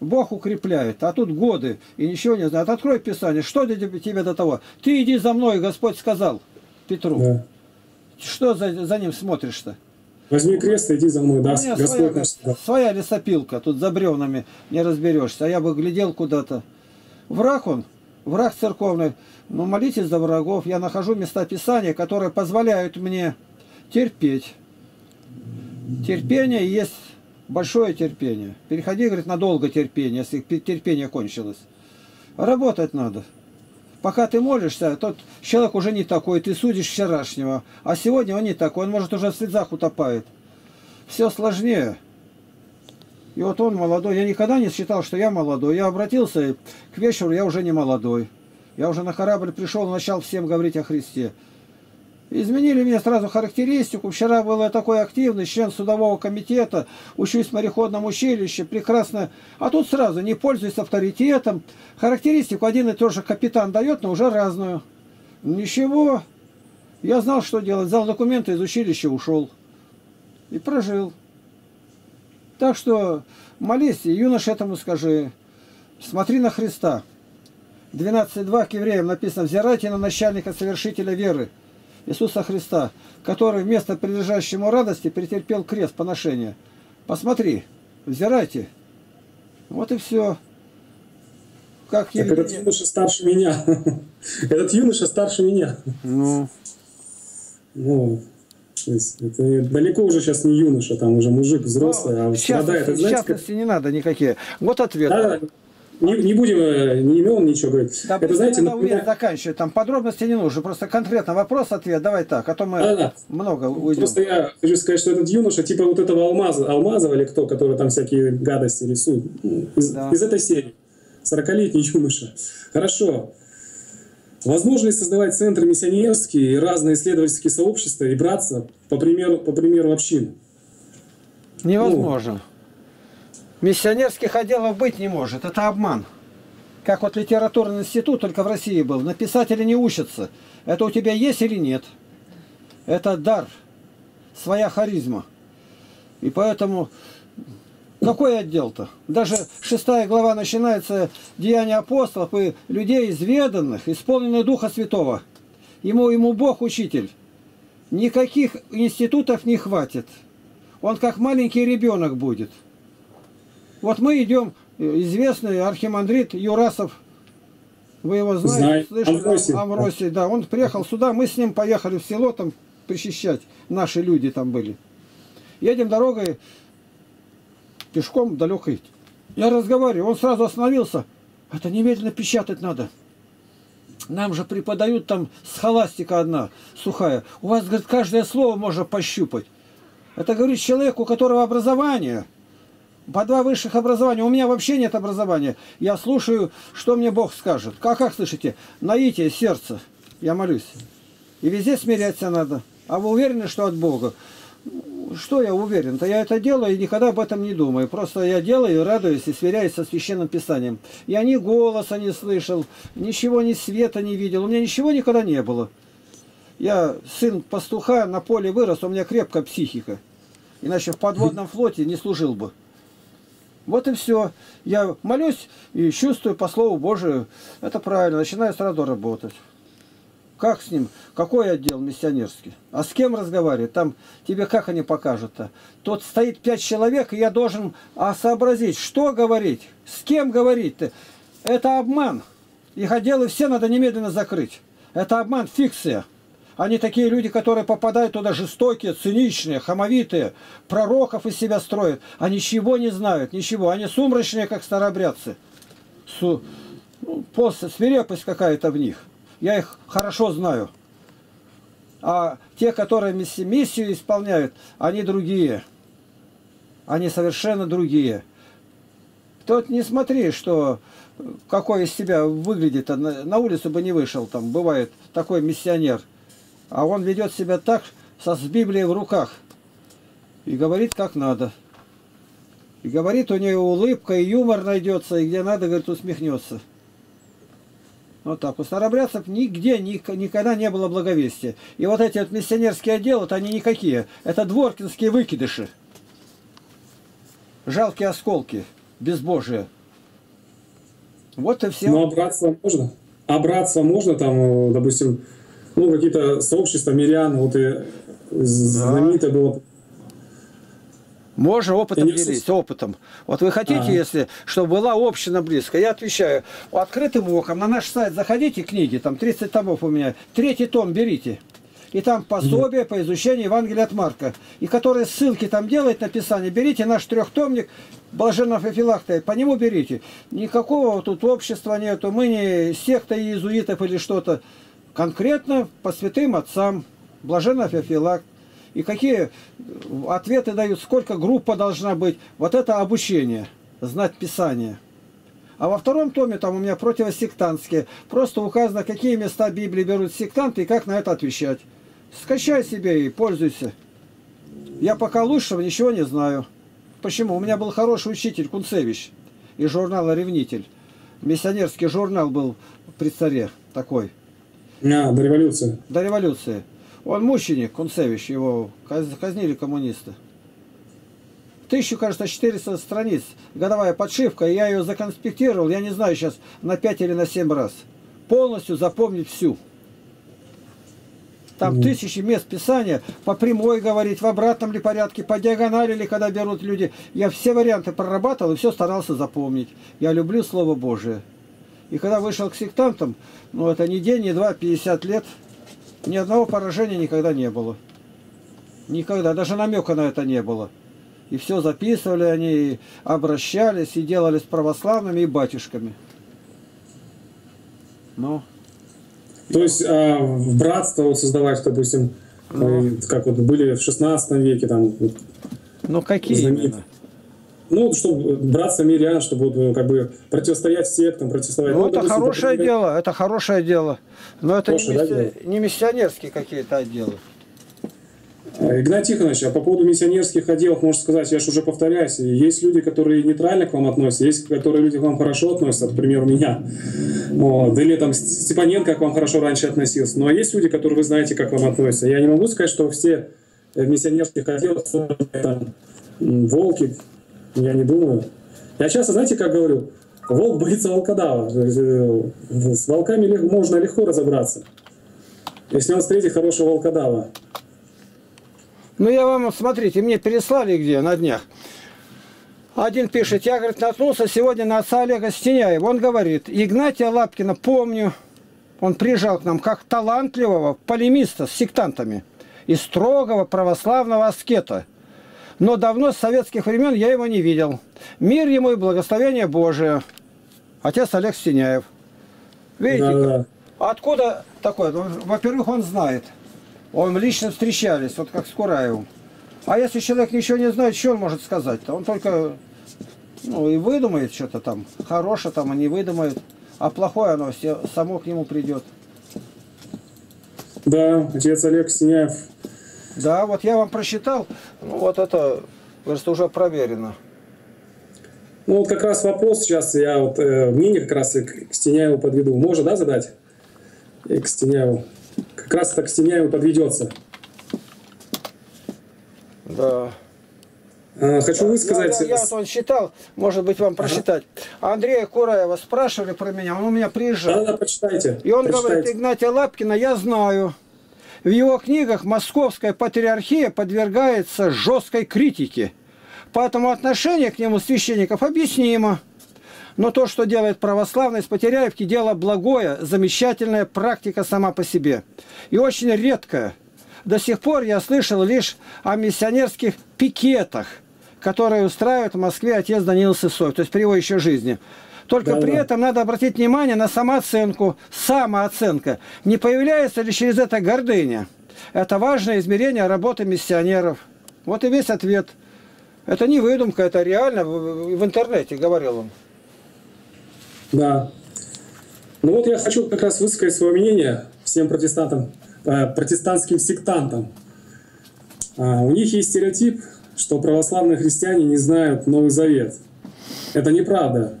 Бог укрепляет, а тут годы, и ничего не знает. Открой Писание, что тебе до того? Ты иди за мной, Господь сказал Петру. Да. Что за, за ним смотришь-то? Возьми крест, иди за мной, да, Господь своя, наш. Своя лесопилка, тут за бревнами не разберешься, а я бы глядел куда-то. Враг он, враг церковный, но молитесь за врагов. Я нахожу места Писания, которые позволяют мне терпеть. Терпение есть большое терпение. Переходи, говорит, на долгое терпение, если терпение кончилось. Работать надо. Пока ты молишься, тот человек уже не такой, ты судишь вчерашнего. А сегодня он не такой, он, может, уже в слезах утопает. Все сложнее. И вот он молодой. Я никогда не считал, что я молодой. Я обратился, и к вечеру я уже не молодой. Я уже на корабль пришел, начал всем говорить о Христе. Изменили мне сразу характеристику. Вчера был я такой активный, член судового комитета, учусь в мореходном училище, прекрасно. А тут сразу, не пользуюсь авторитетом. Характеристику один и тот же капитан дает, но уже разную. Ничего. Я знал, что делать. Взял документы из училища, ушел. И прожил. Так что молись, и юнош этому скажи, смотри на Христа. двенадцать два к евреям написано, взирайте на начальника совершителя веры, Иисуса Христа, который вместо прилежащему радости претерпел крест поношения. Посмотри, взирайте. Вот и все. Как евреи... Этот юноша старше меня. Этот юноша старше меня. Ну. Ну. шесть. Это далеко уже сейчас не юноша, там уже мужик взрослый, ну, а страдает. В частности, как... не надо никакие. Вот ответ. Да, не, не будем ни имен, ничего говорить. Да, это, знаете, надо например... уверенно заканчивать. Там подробности не нужно. Просто конкретно вопрос-ответ. Давай так, а то мы а, да. много уйдем. Просто я хочу сказать, что этот юноша, типа вот этого Алмаза, Алмазова или кто, который там всякие гадости рисует. Из, да. из этой серии. сорокалетний юноша. Хорошо. Возможно ли создавать центры миссионерские и разные исследовательские сообщества и браться, по примеру, по примеру общин? Невозможно. Ну. Миссионерских отделов быть не может. Это обман. Как вот литературный институт только в России был. На писателя не учатся. Это у тебя есть или нет? Это дар. Своя харизма. И поэтому... Какой отдел-то? Даже шестая глава начинается «Деяния апостолов и людей изведанных, исполненных Духа Святого». Ему, ему Бог учитель. Никаких институтов не хватит. Он как маленький ребенок будет. Вот мы идем, известный архимандрит Юрасов, вы его знаете, Знаю. слышали, Амвросий, да, он приехал сюда, мы с ним поехали в село там причащать, наши люди там были. Едем дорогой, пешком далекой. Я разговариваю, он сразу остановился. Это немедленно печатать надо. Нам же преподают там схоластика одна, сухая. У вас, говорит, каждое слово можно пощупать. Это, говорит, человек, у которого образование. По два высших образования. У меня вообще нет образования. Я слушаю, что мне Бог скажет. Как, как слышите? Наитие сердце. Я молюсь. И везде смиряться надо. А вы уверены, что от Бога? Что я уверен-то? Я это делаю и никогда об этом не думаю. Просто я делаю, радуюсь и сверяюсь со Священным Писанием. Я ни голоса не слышал, ничего, ни света не видел. У меня ничего никогда не было. Я сын пастуха, на поле вырос, у меня крепкая психика. Иначе в подводном флоте не служил бы. Вот и все. Я молюсь и чувствую по Слову Божию. Это правильно. Начинаю сразу работать. Как с ним? Какой отдел миссионерский? А с кем разговаривать? Там тебе как они покажут-то? Тут стоит пять человек, и я должен а, сообразить, что говорить, с кем говорить-то. Это обман. Их отделы все надо немедленно закрыть. Это обман, фикция. Они такие люди, которые попадают туда жестокие, циничные, хамовитые, пророков из себя строят. А ничего не знают, ничего. Они сумрачные, как старообрядцы. Су... После свирепость какая-то в них. Я их хорошо знаю. А те, которые миссию исполняют, они другие. Они совершенно другие. Тут не смотри, что какой из себя выглядит. На улицу бы не вышел, там бывает такой миссионер. А он ведет себя так, со, с Библией в руках. И говорит, как надо. И говорит, у нее улыбка, и юмор найдется, и где надо, говорит, усмехнется. Вот так. У старообрядцев нигде никогда не было благовестия. И вот эти вот миссионерские отделы, вот они никакие. Это дворкинские выкидыши. Жалкие осколки. Безбожие. Вот и все. Ну, обраться можно? Обраться можно, там, допустим, ну, какие-то сообщества, мирян, вот и да. знаменитое было... Можно опытом делиться, опытом. Вот вы хотите, ага. если, чтобы была община близко? Я отвечаю, открытым оком, на наш сайт заходите, книги, там тридцать томов у меня, третий том берите. И там пособие по изучению Евангелия от Марка. И которые ссылки там делает на Писание, берите наш трехтомник Блаженного Феофилакта, по нему берите. Никакого тут общества нету, мы не секта иезуитов или что-то. Конкретно по святым отцам Блаженного Феофилакта. И какие ответы дают, сколько группа должна быть. Вот это обучение, знать Писание. А во втором томе там у меня противосектантские. Просто указано, какие места Библии берут сектанты и как на это отвечать. Скачай себе и пользуйся. Я пока лучшего ничего не знаю. Почему? У меня был хороший учитель Кунцевич из журнала «Ревнитель». Миссионерский журнал был при царе такой. А, до революции. До революции. Он мученик, Кунцевич, его казнили коммунисты. Тысячу, кажется, четыреста страниц, годовая подшивка, я ее законспектировал, я не знаю сейчас, на пять или на семь раз. Полностью запомнить всю. Там mm. тысячи мест писания, по прямой говорить, в обратном ли порядке, по диагонали ли, когда берут люди. Я все варианты прорабатывал и все старался запомнить. Я люблю Слово Божие. И когда вышел к сектантам, ну это не день, не два, пятьдесят лет... Ни одного поражения никогда не было. Никогда, даже намека на это не было. И все записывали они, и обращались, и делали с православными и батюшками. Ну. То я... есть а, в братство вот создавать, допустим, ну, как вот были в шестнадцатом веке там. Ну какие знамени... именно? Ну, чтобы братство мирян, чтобы как бы противостоять сектам, противостоять... Ну, ну это допустим, хорошее против... дело, это хорошее дело. Но это хорошее, не, да, мисси... дело? не миссионерские какие-то отделы. Игнат Тихонович, а по поводу миссионерских отделов, можно сказать, я же уже повторяюсь, есть люди, которые нейтрально к вам относятся, есть, которые люди к вам хорошо относятся, например, меня. Вот. Или там Степаненко к вам хорошо раньше относился. Но есть люди, которые вы знаете, как к вам относятся. Я не могу сказать, что все в миссионерских отделах там, волки, я не думаю. Я часто, знаете, как говорю, волк боится волкодава. С волками можно легко разобраться, если он встретит хорошего волкодава. Ну, я вам, смотрите, мне переслали где на днях. Один пишет, я, говорит, наткнулся сегодня на отца Олега Стеняева. Он говорит, Игнатия Лапкина помню, он приезжал к нам как талантливого полемиста с сектантами и строгого православного аскета. Но давно с советских времен я его не видел. Мир ему и благословение Божие. Отец Олег Стеняев. Видите, да, да. Откуда такое? Во-первых, он знает. Он лично встречались, вот как с Кураевым. А если человек ничего не знает, что он может сказать-то? Он только, ну, и выдумает что-то там. Хорошее там, они выдумают. А плохое оно все само к нему придет. Да, отец Олег Стеняев. Да, вот я вам прочитал. Ну, вот это, просто уже проверено. Ну, вот как раз вопрос сейчас, я вот э, мнение как раз к Стеняеву подведу. Можно, да, задать? И к Стеняеву. Как раз так Стеняеву подведется. Да. Хочу высказать... Я, я, я он считал, может быть, вам прочитать. Ага. Андрея Кураева спрашивали про меня, он у меня приезжал. Да, да, почитайте. И он почитайте. говорит, Игнатия Лапкина я знаю. В его книгах московская патриархия подвергается жесткой критике. Поэтому отношение к нему священников объяснимо. Но то, что делает православный из Потеряевки, дело благое, замечательная практика сама по себе. И очень редкая. До сих пор я слышал лишь о миссионерских пикетах, которые устраивает в Москве отец Даниил Сысоев, то есть при его еще жизни. Только да, при да. этом надо обратить внимание на самооценку, самооценка. Не появляется ли через это гордыня? Это важное измерение работы миссионеров. Вот и весь ответ. Это не выдумка, это реально. В интернете говорил он. Да. Ну вот я хочу как раз высказать свое мнение всем протестантам, э, протестантским сектантам. А, у них есть стереотип, что православные христиане не знают Новый Завет. Это неправда.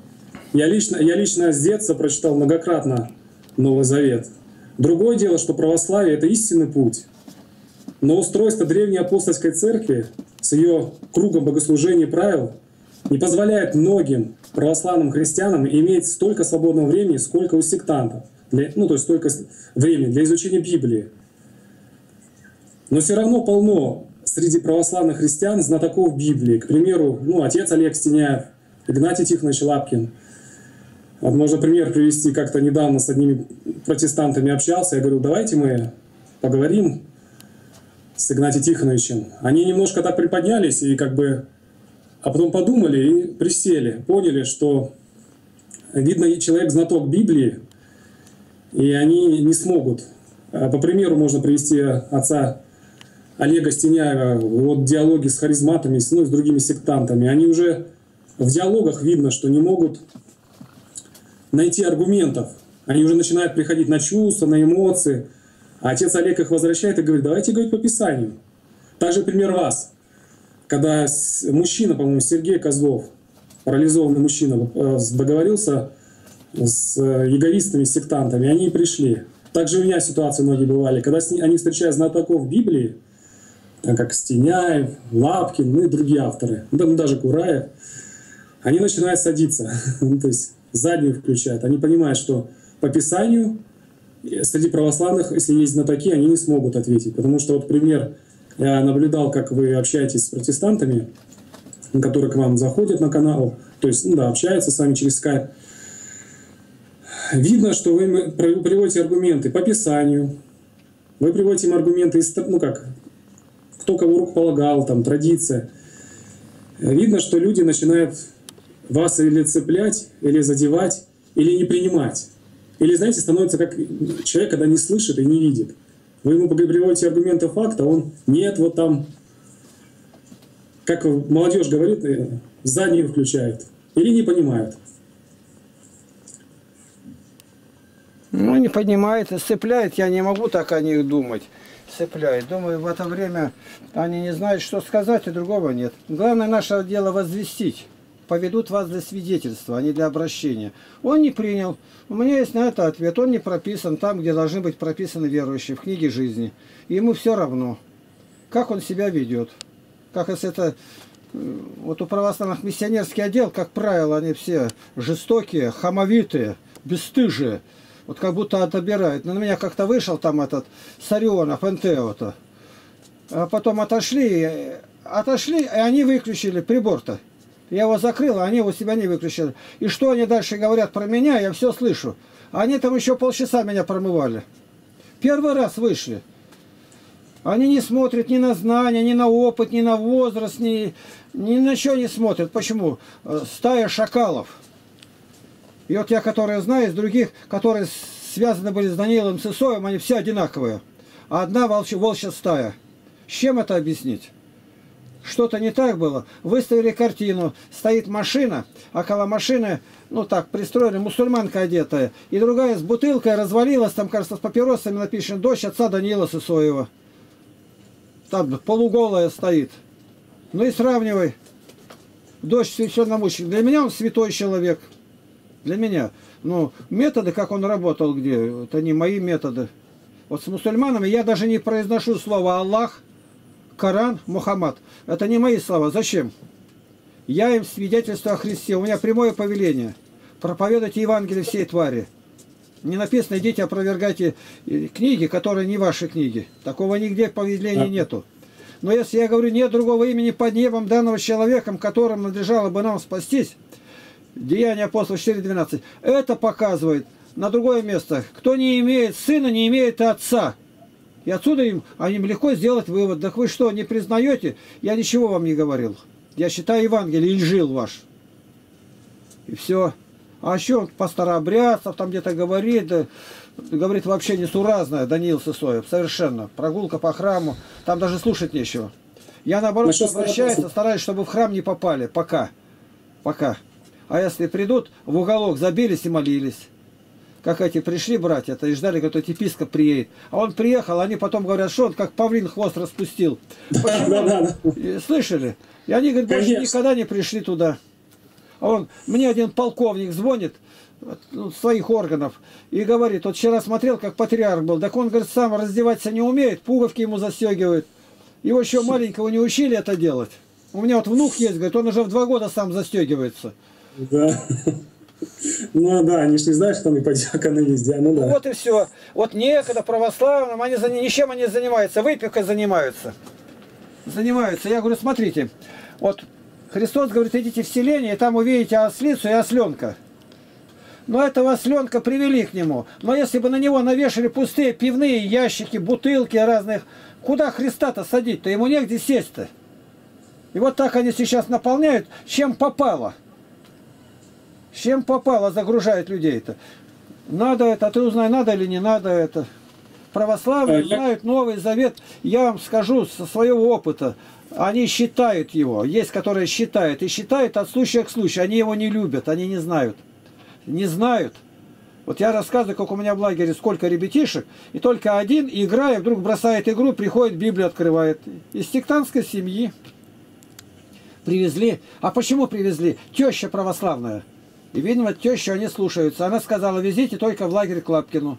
Я лично, я лично с детства прочитал многократно Новый Завет. Другое дело, что православие — это истинный путь. Но устройство древней апостольской церкви с ее кругом богослужений и правил не позволяет многим православным христианам иметь столько свободного времени, сколько у сектантов. Для, ну, то есть столько времени для изучения Библии. Но все равно полно среди православных христиан знатоков Библии. К примеру, ну, отец Олег Стеняев, Игнатий Тихонович Лапкин. Вот можно пример привести. Как-то недавно с одними протестантами общался. Я говорю, давайте мы поговорим с Игнатием Тихоновичем. Они немножко так приподнялись и как бы... А потом подумали и присели, поняли, что, видно, человек знаток Библии, и они не смогут. По примеру, можно привести отца Олега Стеняева, вот диалоги с харизматами, ну, с другими сектантами. Они уже в диалогах видно, что не могут найти аргументов. Они уже начинают приходить на чувства, на эмоции. А отец Олег их возвращает и говорит, давайте говорить по Писанию. Также пример вас. Когда мужчина, по-моему, Сергей Козлов, парализованный мужчина, договорился с егоистами, сектантами, они пришли. Также у меня ситуации многие бывали. Когда они встречают знатоков Библии, как Стеняев, Лапкин, ну и другие авторы, ну, даже Кураев, они начинают садиться, то есть заднюю включают. Они понимают, что по Писанию среди православных, если есть знатоки, они не смогут ответить. Потому что, вот пример... Я наблюдал, как вы общаетесь с протестантами, которые к вам заходят на канал, то есть, ну да, общаются с вами через скайп. Видно, что вы приводите аргументы по Писанию, вы приводите им аргументы, из, ну как, кто кого рукополагал, там, традиция. Видно, что люди начинают вас или цеплять, или задевать, или не принимать. Или, знаете, становится как человек, когда не слышит и не видит. Вы ему приводите аргументы факта, он нет, вот там, как молодежь говорит, задние включают. Или не понимают. Ну, не понимает, сцепляет, я не могу так о них думать. Сцепляет. Думаю, в это время они не знают, что сказать, и другого нет. Главное наше дело возвестить. Поведут вас для свидетельства, а не для обращения. Он не принял. У меня есть на это ответ. Он не прописан там, где должны быть прописаны верующие, в книге жизни. И ему все равно, как он себя ведет. Как если это... Вот у православных миссионерский отдел, как правило, они все жестокие, хамовитые, бесстыжие. Вот как будто отобирают. Но на меня как-то вышел там этот Сарионов, НТО-то. А потом отошли, отошли, и они выключили прибор-то. Я его закрыл, а они его себя не выключили. И что они дальше говорят про меня, я все слышу. Они там еще полчаса меня промывали. Первый раз вышли. Они не смотрят ни на знания, ни на опыт, ни на возраст, ни, ни на что не смотрят. Почему? Стая шакалов. И вот я, которые знаю, из других, которые связаны были с Даниилом Сысоевым, они все одинаковые. А одна волчья, волчья стая. С чем это объяснить? Что-то не так было. Выставили картину. Стоит машина, около машины, ну так, пристроена, мусульманка одетая. И другая с бутылкой развалилась, там, кажется, с папиросами написано «Дочь отца Даниила Сысоева». Там полуголая стоит. Ну и сравнивай. Дочь священномученика. Для меня он святой человек. Для меня. Но методы, как он работал, где, это не мои методы. Вот с мусульманами я даже не произношу слова Аллах, Коран, Мухаммад. Это не мои слова. Зачем? Я им свидетельствую о Христе. У меня прямое повеление. Проповедуйте Евангелие всей твари. Не написано, идите, опровергайте книги, которые не ваши книги. Такого нигде в повелении нету. Но если я говорю, нет другого имени под небом данного человеком, которым надлежало бы нам спастись, Деяния апостолов четыре двенадцать, это показывает на другое место. Кто не имеет сына, не имеет и отца. И отсюда им, им легко сделать вывод. Да вы что, не признаете? Я ничего вам не говорил. Я считаю Евангелие, инжил ваш. И все. А еще по старообрядцам там где-то говорит, да, говорит вообще несуразное Даниил Сысоев, совершенно. Прогулка по храму, там даже слушать нечего. Я наоборот обращаюсь, стараюсь, чтобы в храм не попали, пока, пока. А если придут, в уголок забились и молились. Как эти пришли братья-то и ждали, когда епископ приедет. А он приехал, они потом говорят, что он как павлин хвост распустил. Слышали? И они говорят, больше никогда не пришли туда. А он, мне один полковник звонит, ну, своих органов, и говорит, вот вчера смотрел, как патриарх был, так он, говорит, сам раздеваться не умеет, пуговки ему застегивают. Его еще маленького не учили это делать. У меня вот внук есть, говорит, он уже в два года сам застегивается. Да. Ну да, они же не знают, что там и подиаконы везде. Ну, да. Ну вот и все. Вот некогда православным, они ничем они занимаются, выпивкой занимаются. Занимаются. Я говорю, смотрите, вот... Христос говорит, идите в селение, и там увидите ослицу и осленка. Но этого осленка привели к нему. Но если бы на него навешали пустые пивные ящики, бутылки разных, куда Христа-то садить-то? Ему негде сесть-то. И вот так они сейчас наполняют, чем попало. Чем попало загружают людей-то. Надо это, ты узнай, надо или не надо это. Православные знают Новый Завет. Я вам скажу со своего опыта. Они считают его. Есть, которые считают. И считают от случая к случаю. Они его не любят, они не знают. Не знают. Вот я рассказываю, как у меня в лагере сколько ребятишек. И только один, играя, вдруг бросает игру, приходит, Библию открывает. Из сектантской семьи. Привезли. А почему привезли? Теща православная. И, видимо, тещу они слушаются. Она сказала, везите только в лагерь к Лапкину.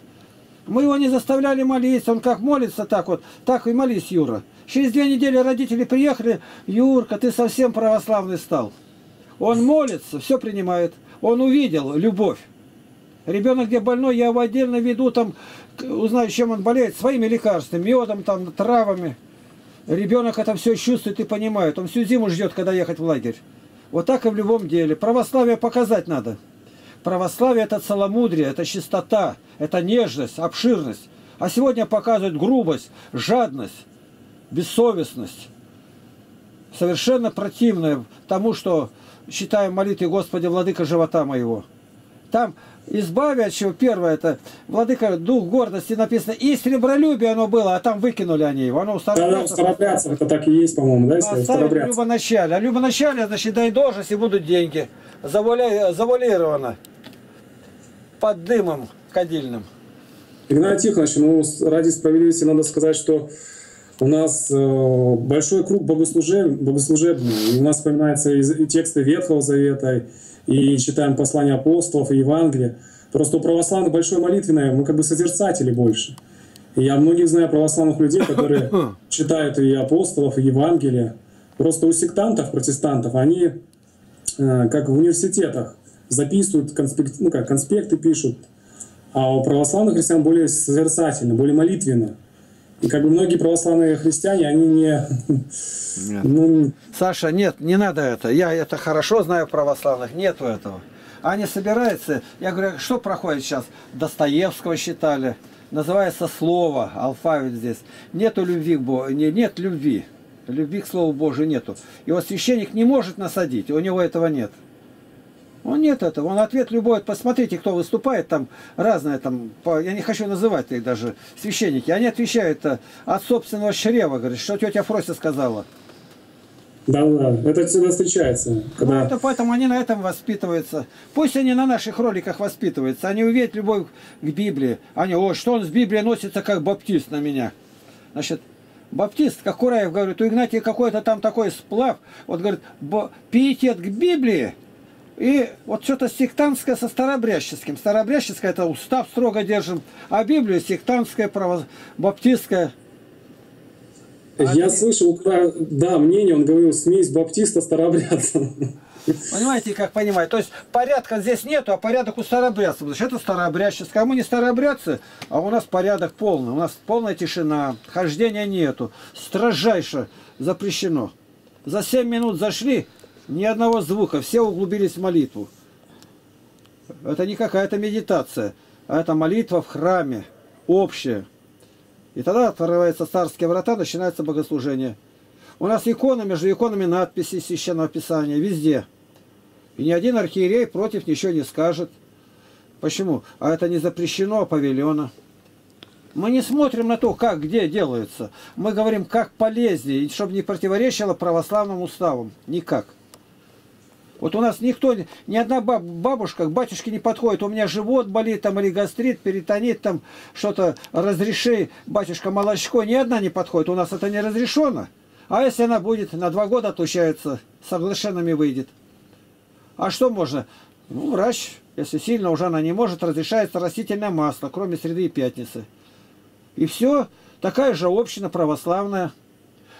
Мы его не заставляли молиться. Он как молится, так вот. Так и молись, Юра. Через две недели родители приехали. Юрка, ты совсем православный стал. Он молится, все принимает. Он увидел любовь. Ребенок, где больной, я его отдельно веду, там, узнаю, чем он болеет, своими лекарствами, медом, там, травами. Ребенок это все чувствует и понимает. Он всю зиму ждет, когда ехать в лагерь. Вот так и в любом деле. Православие показать надо. Православие – это целомудрие, это чистота, это нежность, обширность. А сегодня показывают грубость, жадность. бессовестность, совершенно противная тому, что считаем молитвы «Господи, владыка живота моего». Там «избави от чего» первое, это «владыка дух гордости» написано, и «сребролюбие» оно было, а там выкинули они его. Оно у старобрядцев, это так и есть, по-моему, да? Оставили в любоначале. А любоначале, значит, дай должность и будут деньги. Завуали... Завуалировано. Под дымом кадильным. Игнатий Тихонович, ну, ради справедливости надо сказать, что у нас большой круг богослужеб, богослужебный. У нас вспоминаются и тексты Ветхого Завета, и читаем послания апостолов, и Евангелие. Просто у православных большой молитвенной, мы как бы созерцатели больше. И я многих знаю православных людей, которые читают и апостолов, и Евангелие. Просто у сектантов, протестантов, они, как в университетах, записывают, конспект, ну как, конспекты пишут. А у православных христиан более созерцательно, более молитвенно. И как бы многие православные христиане, они не... Нет. Ну... Саша, нет, не надо это. Я это хорошо знаю православных, нету этого. Они собираются... Я говорю, что проходит сейчас? Достоевского считали. Называется слово, алфавит здесь. Нету любви к Богу. Нет любви. Любви к Слову Божию нету. И вот священник не может насадить, у него этого нет. Он нет этого. Он ответ любой. Посмотрите, кто выступает там, разное там, по, я не хочу называть их даже, священники. Они отвечают от собственного чрева, говорит, что тетя Фрося сказала. Да, да, это всегда встречается. Когда... Ну, это, поэтому они на этом воспитываются. Пусть они на наших роликах воспитываются. Они увидят любовь к Библии. Они, о, что он с Библией носится, как баптист на меня. Значит, баптист, как Кураев говорит, у Игнатия какой-то там такой сплав. Вот, говорит, пиетет к Библии. И вот что-то сектантское со старобрядческим. Старобрядческое – это устав строго держим, а Библию сектантское, баптистское. Я а... слышал, да, мнение, он говорил, смесь баптиста старобрядца. Понимаете, как понимать? То есть порядка здесь нету, а порядок у старобрядцев. Потому что это старообрядческое. А мы не старообрядцы, а у нас порядок полный. У нас полная тишина, хождения нету. Строжайше запрещено. За семь минут зашли. Ни одного звука. Все углубились в молитву. Это не какая-то медитация, а это молитва в храме. Общая. И тогда открываются царские врата, начинается богослужение. У нас иконы, между иконами надписи Священного Писания. Везде. И ни один архиерей против ничего не скажет. Почему? А это не запрещено, а повелено. Мы не смотрим на то, как, где делается. Мы говорим, как полезнее, чтобы не противоречило православным уставам. Никак. Вот у нас никто, ни одна бабушка к батюшке не подходит. У меня живот болит, там, или гастрит, перитонит, там, что-то, разреши, батюшка, молочко. Ни одна не подходит. У нас это не разрешено. А если она будет, на два года отлучается, с совершенными выйдет. А что можно? Ну, врач, если сильно уже она не может, разрешается растительное масло, кроме среды и пятницы. И все. Такая же община православная.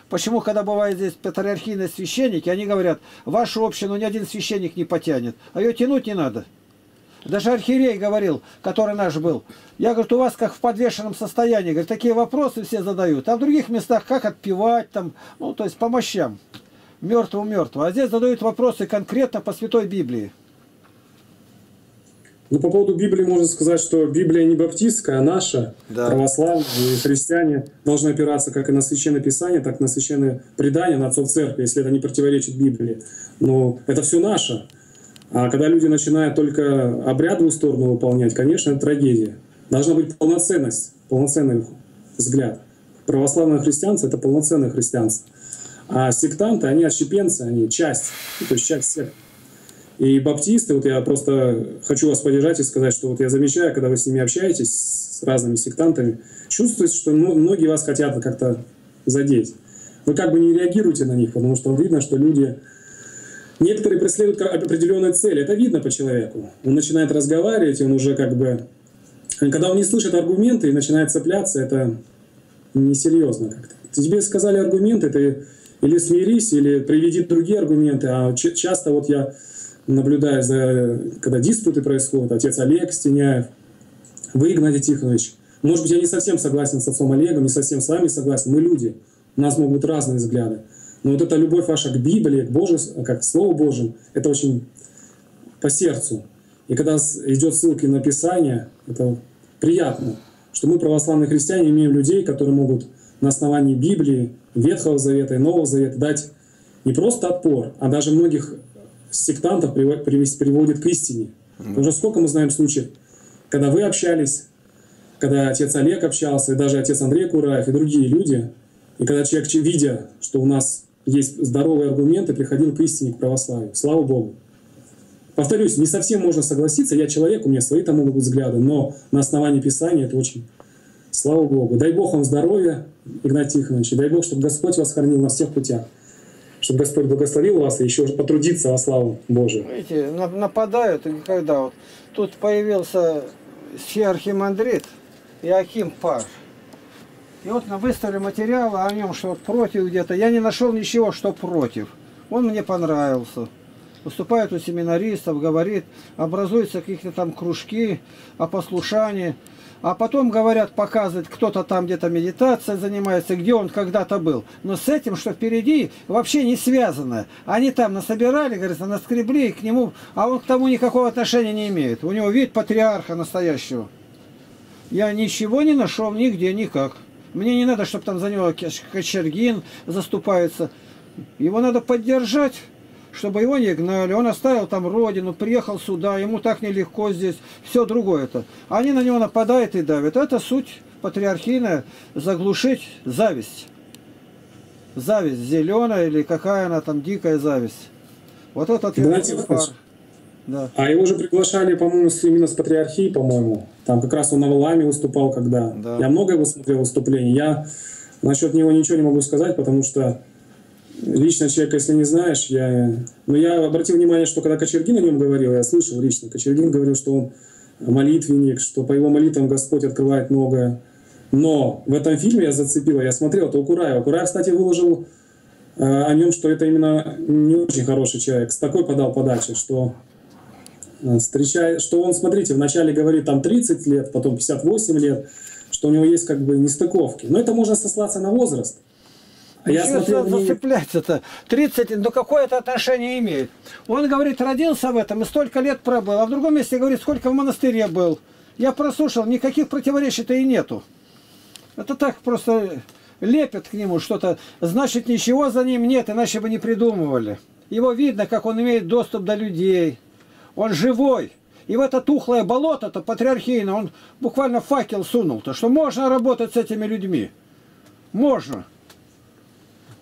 Почему, когда бывают здесь патриархийные священники, они говорят, вашу общину ни один священник не потянет, а ее тянуть не надо. Даже архиерей говорил, который наш был, я, говорю, у вас как в подвешенном состоянии, говорит, такие вопросы все задают, а в других местах как отпевать, там, ну, то есть по мощам, мертвому-мертвому. А здесь задают вопросы конкретно по Святой Библии. Ну, по поводу Библии можно сказать, что Библия не баптистская, а наша, да. Православные и христиане должны опираться как и на Священное Писание, так и на Священное Предание, на Отцов Церкви, если это не противоречит Библии. Но это все наше. А когда люди начинают только обрядовую сторону выполнять, конечно, это трагедия. Должна быть полноценность, полноценный взгляд. Православные христианцы — это полноценные христианцы. А сектанты, они отщепенцы, они часть, то есть часть секты. И баптисты, вот я просто хочу вас поддержать и сказать, что вот я замечаю, когда вы с ними общаетесь, с разными сектантами, чувствуется, что многие вас хотят как-то задеть. Вы как бы не реагируете на них, потому что видно, что люди... Некоторые преследуют определенные цели. Это видно по человеку. Он начинает разговаривать, он уже как бы... Когда он не слышит аргументы и начинает цепляться, это несерьезно как-то. Тебе сказали аргументы, ты или смирись, или приведи другие аргументы. А часто вот я... наблюдая за, когда диспуты происходят, отец Олег Стеняев, вы, Игнатий Тихонович, может быть, я не совсем согласен с отцом Олегом, не совсем с вами согласен, мы люди, у нас могут быть разные взгляды, но вот эта любовь ваша к Библии, к Божию, как к Слову Божьему, это очень по сердцу. И когда идет ссылки на Писание, это приятно, что мы, православные христиане, имеем людей, которые могут на основании Библии, Ветхого Завета и Нового Завета дать не просто отпор, а даже многих сектантов приводит к истине. Потому что сколько мы знаем случаев, когда вы общались, когда отец Олег общался, и даже отец Андрей Кураев, и другие люди, и когда человек, видя, что у нас есть здоровые аргументы, приходил к истине, к православию. Слава Богу. Повторюсь, не совсем можно согласиться, я человек, у меня свои там могут быть взгляды, но на основании Писания это очень... Слава Богу. Дай Бог вам здоровья, Игнатий Тихонович, и дай Бог, чтобы Господь вас хранил на всех путях, чтобы Господь благословил вас и еще потрудиться во славу Божию. Видите, нападают, и когда вот тут появился архимандрит Иоаким Парр. И вот на выставили материалы о нем, что вот против где-то. Я не нашел ничего, что против. Он мне понравился. Выступает у семинаристов, говорит, образуются какие-то там кружки о послушании. А потом, говорят, показывает, кто-то там где-то медитацией занимается, где он когда-то был. Но с этим, что впереди, вообще не связано. Они там насобирали, говорится, наскребли к нему, а он к тому никакого отношения не имеет. У него вид патриарха настоящего. Я ничего не нашел нигде, никак. Мне не надо, чтобы там за него Кочергин заступается. Его надо поддержать, чтобы его не гнали. Он оставил там родину, приехал сюда, ему так нелегко здесь. Все другое-то. Они на него нападают и давят. Это суть патриархийная. Заглушить зависть. Зависть зеленая или какая она там дикая зависть. Вот это ответ. Да. А его же приглашали, по-моему, именно с патриархии, по-моему. Там как раз он на Валаме выступал, когда... Да. Я много его смотрел выступлений. Я насчет него ничего не могу сказать, потому что лично человека, если не знаешь, я... Но я обратил внимание, что когда Кочергин о нем говорил, я слышал лично, Кочергин говорил, что он молитвенник, что по его молитвам Господь открывает многое. Но в этом фильме я зацепил, я смотрел, то у Кураева. Кураев, кстати, выложил э, о нем, что это именно не очень хороший человек. С такой подал подачи, что... Встречает, что он, смотрите, вначале говорит там тридцать лет, потом пятьдесят восемь лет, что у него есть как бы нестыковки. Но это можно сослаться на возраст. А я смотрел, зацепляется-то. тридцать, но какое это отношение имеет? Он говорит, родился в этом и столько лет пробыл, а в другом месте говорит, сколько в монастыре был. Я прослушал, никаких противоречий-то и нету. Это так просто лепят к нему что-то. Значит, ничего за ним нет, иначе бы не придумывали. Его видно, как он имеет доступ до людей. Он живой. И в это тухлое болото-то патриархийное он буквально факел сунул-то, что можно работать с этими людьми. Можно.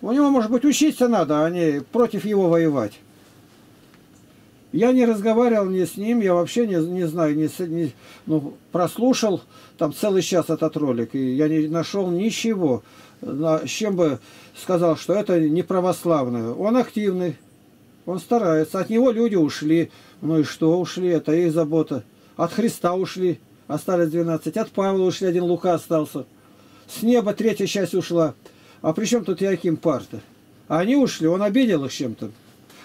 У него, может быть, учиться надо, а не против его воевать. Я не разговаривал ни с ним, я вообще не, не знаю, не, не, ну, прослушал там целый час этот ролик, и я не нашел ничего, с чем бы сказал, что это не православное. Он активный. Он старается. От него люди ушли. Ну и что ушли? Это их забота. От Христа ушли. Остались двенадцать. От Павла ушли. Один Лука остался. С неба третья часть ушла. А при чем тут Иоаким Парр-то? Они ушли. Он обидел их чем-то.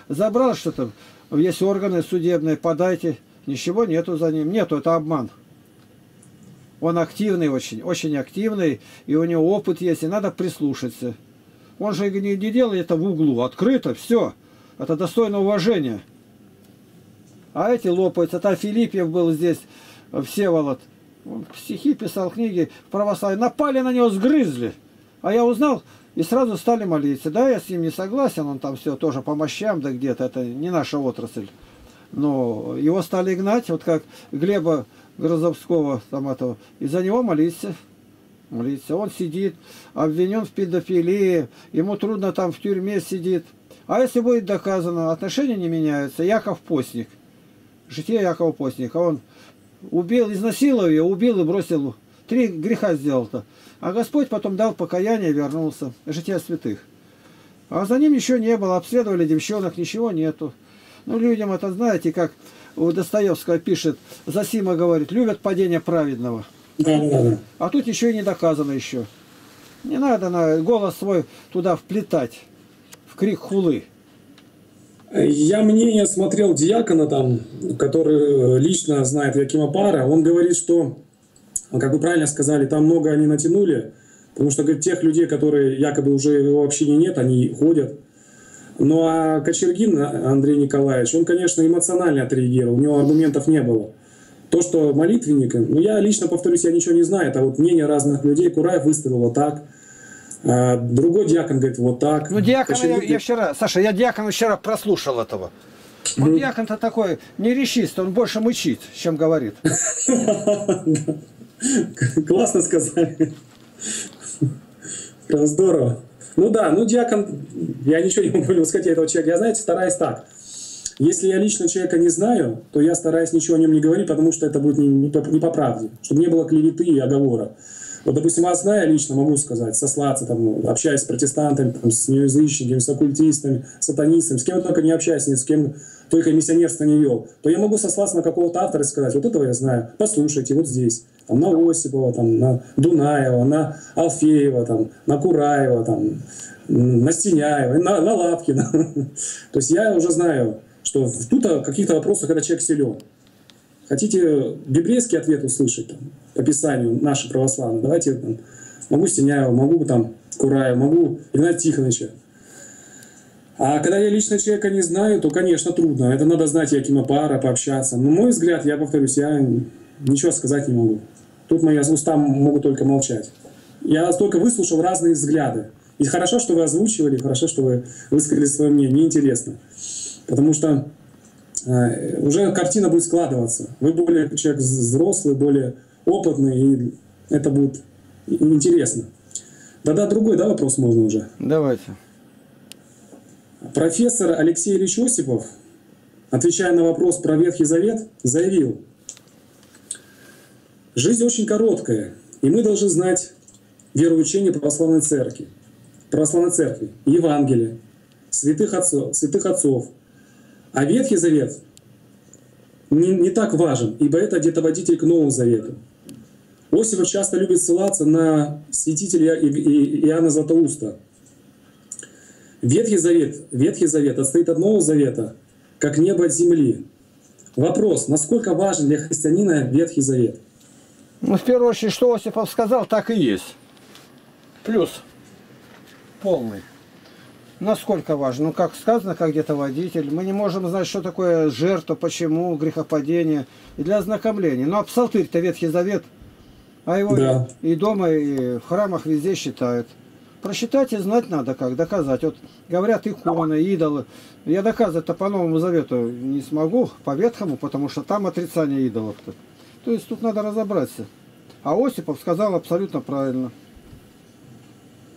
Забрал что-то. Есть органы судебные. Подайте. Ничего нету за ним. Нету. Это обман. Он активный очень. Очень активный. И у него опыт есть. И надо прислушаться. Он же не делает это в углу. Открыто. Все. Это достойно уважения. А эти лопаются. Там Филиппьев был здесь, Всеволод. Он стихи писал, книги в православии. Напали на него, сгрызли. А я узнал, и сразу стали молиться. Да, я с ним не согласен, он там все тоже по мощам, да где-то. Это не наша отрасль. Но его стали гнать, вот как Глеба Грозовского, там этого. И за него молиться. Молиться. Он сидит, обвинен в педофилии. Ему трудно, там в тюрьме сидит. А если будет доказано, отношения не меняются. Яков Постник, житие Якова Постника, он убил, изнасиловал ее, убил и бросил. Три греха сделал-то. А Господь потом дал покаяние и вернулся. Житие святых. А за ним ничего не было, обследовали девчонок, ничего нету. Ну, людям это, знаете, как у Достоевского пишет, Зосима говорит, любят падение праведного. Да, да, да. А тут ничего и не доказано еще. Не надо на голос свой туда вплетать. Крик хулы. Я мнение смотрел диакона там, который лично знает Иоакима Парра. Он говорит, что, как вы правильно сказали, там много они натянули, потому что, говорит, тех людей, которые якобы уже его общине нет, они ходят. Ну а Кочергин Андрей Николаевич, он, конечно, эмоционально отреагировал, у него аргументов не было. То, что молитвенник, ну я лично повторюсь, я ничего не знаю, а вот мнение разных людей, Кураев выставил вот так. Другой диакон говорит вот так. Ну, диакон, Кочергин... я, я вчера, Саша, я диакон вчера прослушал этого. Вот mm. диакон-то такой не речист, он больше мычит, чем говорит. Классно сказали. Прям здорово. Ну да, ну диакон, я ничего не могу сказать этого человека. Я, знаете, стараюсь так. Если я лично человека не знаю, то я стараюсь ничего о нем не говорить, потому что это будет не, не, по, не по правде, чтобы не было клеветы и оговора. Вот, допустим, вас знаю лично, могу сказать, сослаться, там, общаюсь с протестантами, там, с неязычниками, с оккультистами, сатанистами, с кем только не общаюсь, ни с кем только миссионерство не вел, то я могу сослаться на какого-то автора и сказать, вот этого я знаю, послушайте, вот здесь, там, на Осипова, там, на Дунаева, на Алфеева, там, на Кураева, там, на Стеняева, на, на Лапкина. То есть я уже знаю, что тут в каких-то вопросах когда человек силен. Хотите библейский ответ услышать там, по Писанию наши православные? Давайте там, могу Стеняева, могу там Кураева, могу Игната Тихоновича. А когда я лично человека не знаю, то, конечно, трудно. Это надо знать Иоакима Парра, пообщаться. Но мой взгляд, я повторюсь, я ничего сказать не могу. Тут мои уста могут только молчать. Я только выслушал разные взгляды. И хорошо, что вы озвучивали, хорошо, что вы высказали свое мнение. Мне интересно. Потому что уже картина будет складываться. Вы более человек взрослый, более опытный, и это будет интересно. Тогда другой, да, вопрос можно уже? Давайте. Профессор Алексей Ильич Осипов, отвечая на вопрос про Ветхий Завет, заявил: «Жизнь очень короткая, и мы должны знать вероучение православной церкви, православной церкви, Евангелие, святых отцов, святых отцов. А Ветхий Завет не, не так важен, ибо это где-то водитель к Новому Завету». Осипов часто любит ссылаться на святителя И, И, Иоанна Златоуста. Ветхий Завет, Ветхий Завет отстоит от Нового Завета, как небо от земли. Вопрос, насколько важен для христианина Ветхий Завет? Ну, в первую очередь, что Осипов сказал, так и есть. Плюс полный. Насколько важно? Ну, как сказано, как где-то водитель. Мы не можем знать, что такое жертва, почему, грехопадение. И для ознакомления. Ну, а псалтырь-то Ветхий Завет. А его да. и, и дома, и в храмах везде считают. Просчитать и знать надо как, доказать. Вот говорят иконы, идолы. Я доказывать-то по Новому Завету не смогу, по Ветхому, потому что там отрицание идолов-то. То есть тут надо разобраться. А Осипов сказал абсолютно правильно.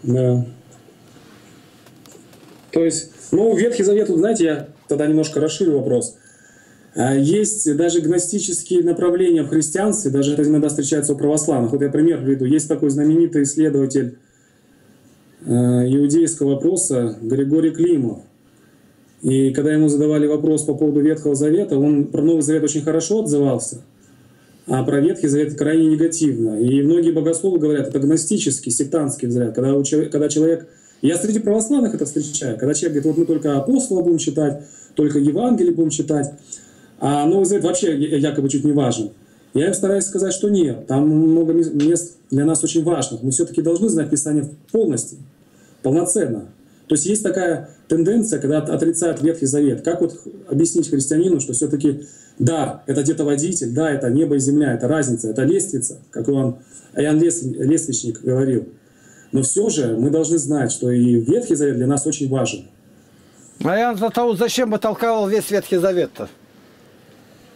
Да. То есть, ну, Ветхий Завет, знаете, я тогда немножко расширю вопрос. Есть даже гностические направления в христианстве, даже это иногда встречается у православных. Вот я пример приведу. Есть такой знаменитый исследователь иудейского вопроса Григорий Климов. И когда ему задавали вопрос по поводу Ветхого Завета, он про Новый Завет очень хорошо отзывался, а про Ветхий Завет крайне негативно. И многие богословы говорят, это гностический, сектантский взгляд, когда, у, когда человек... Я среди православных это встречаю, когда человек говорит, вот мы только апостола будем читать, только Евангелие будем читать, а Новый Завет вообще якобы чуть не важен. Я им стараюсь сказать, что нет, там много мест для нас очень важных. Мы все-таки должны знать Писание полностью, полноценно. То есть есть такая тенденция, когда отрицают Ветхий Завет. Как вот объяснить христианину, что все-таки да, это где-то водитель, да, это небо и земля, это разница, это лестница, как он, Иоанн Лествичник говорил. Но все же мы должны знать, что и Ветхий Завет для нас очень важен. А Иоанн Златоуст зачем бы толковал весь Ветхий Завет-то?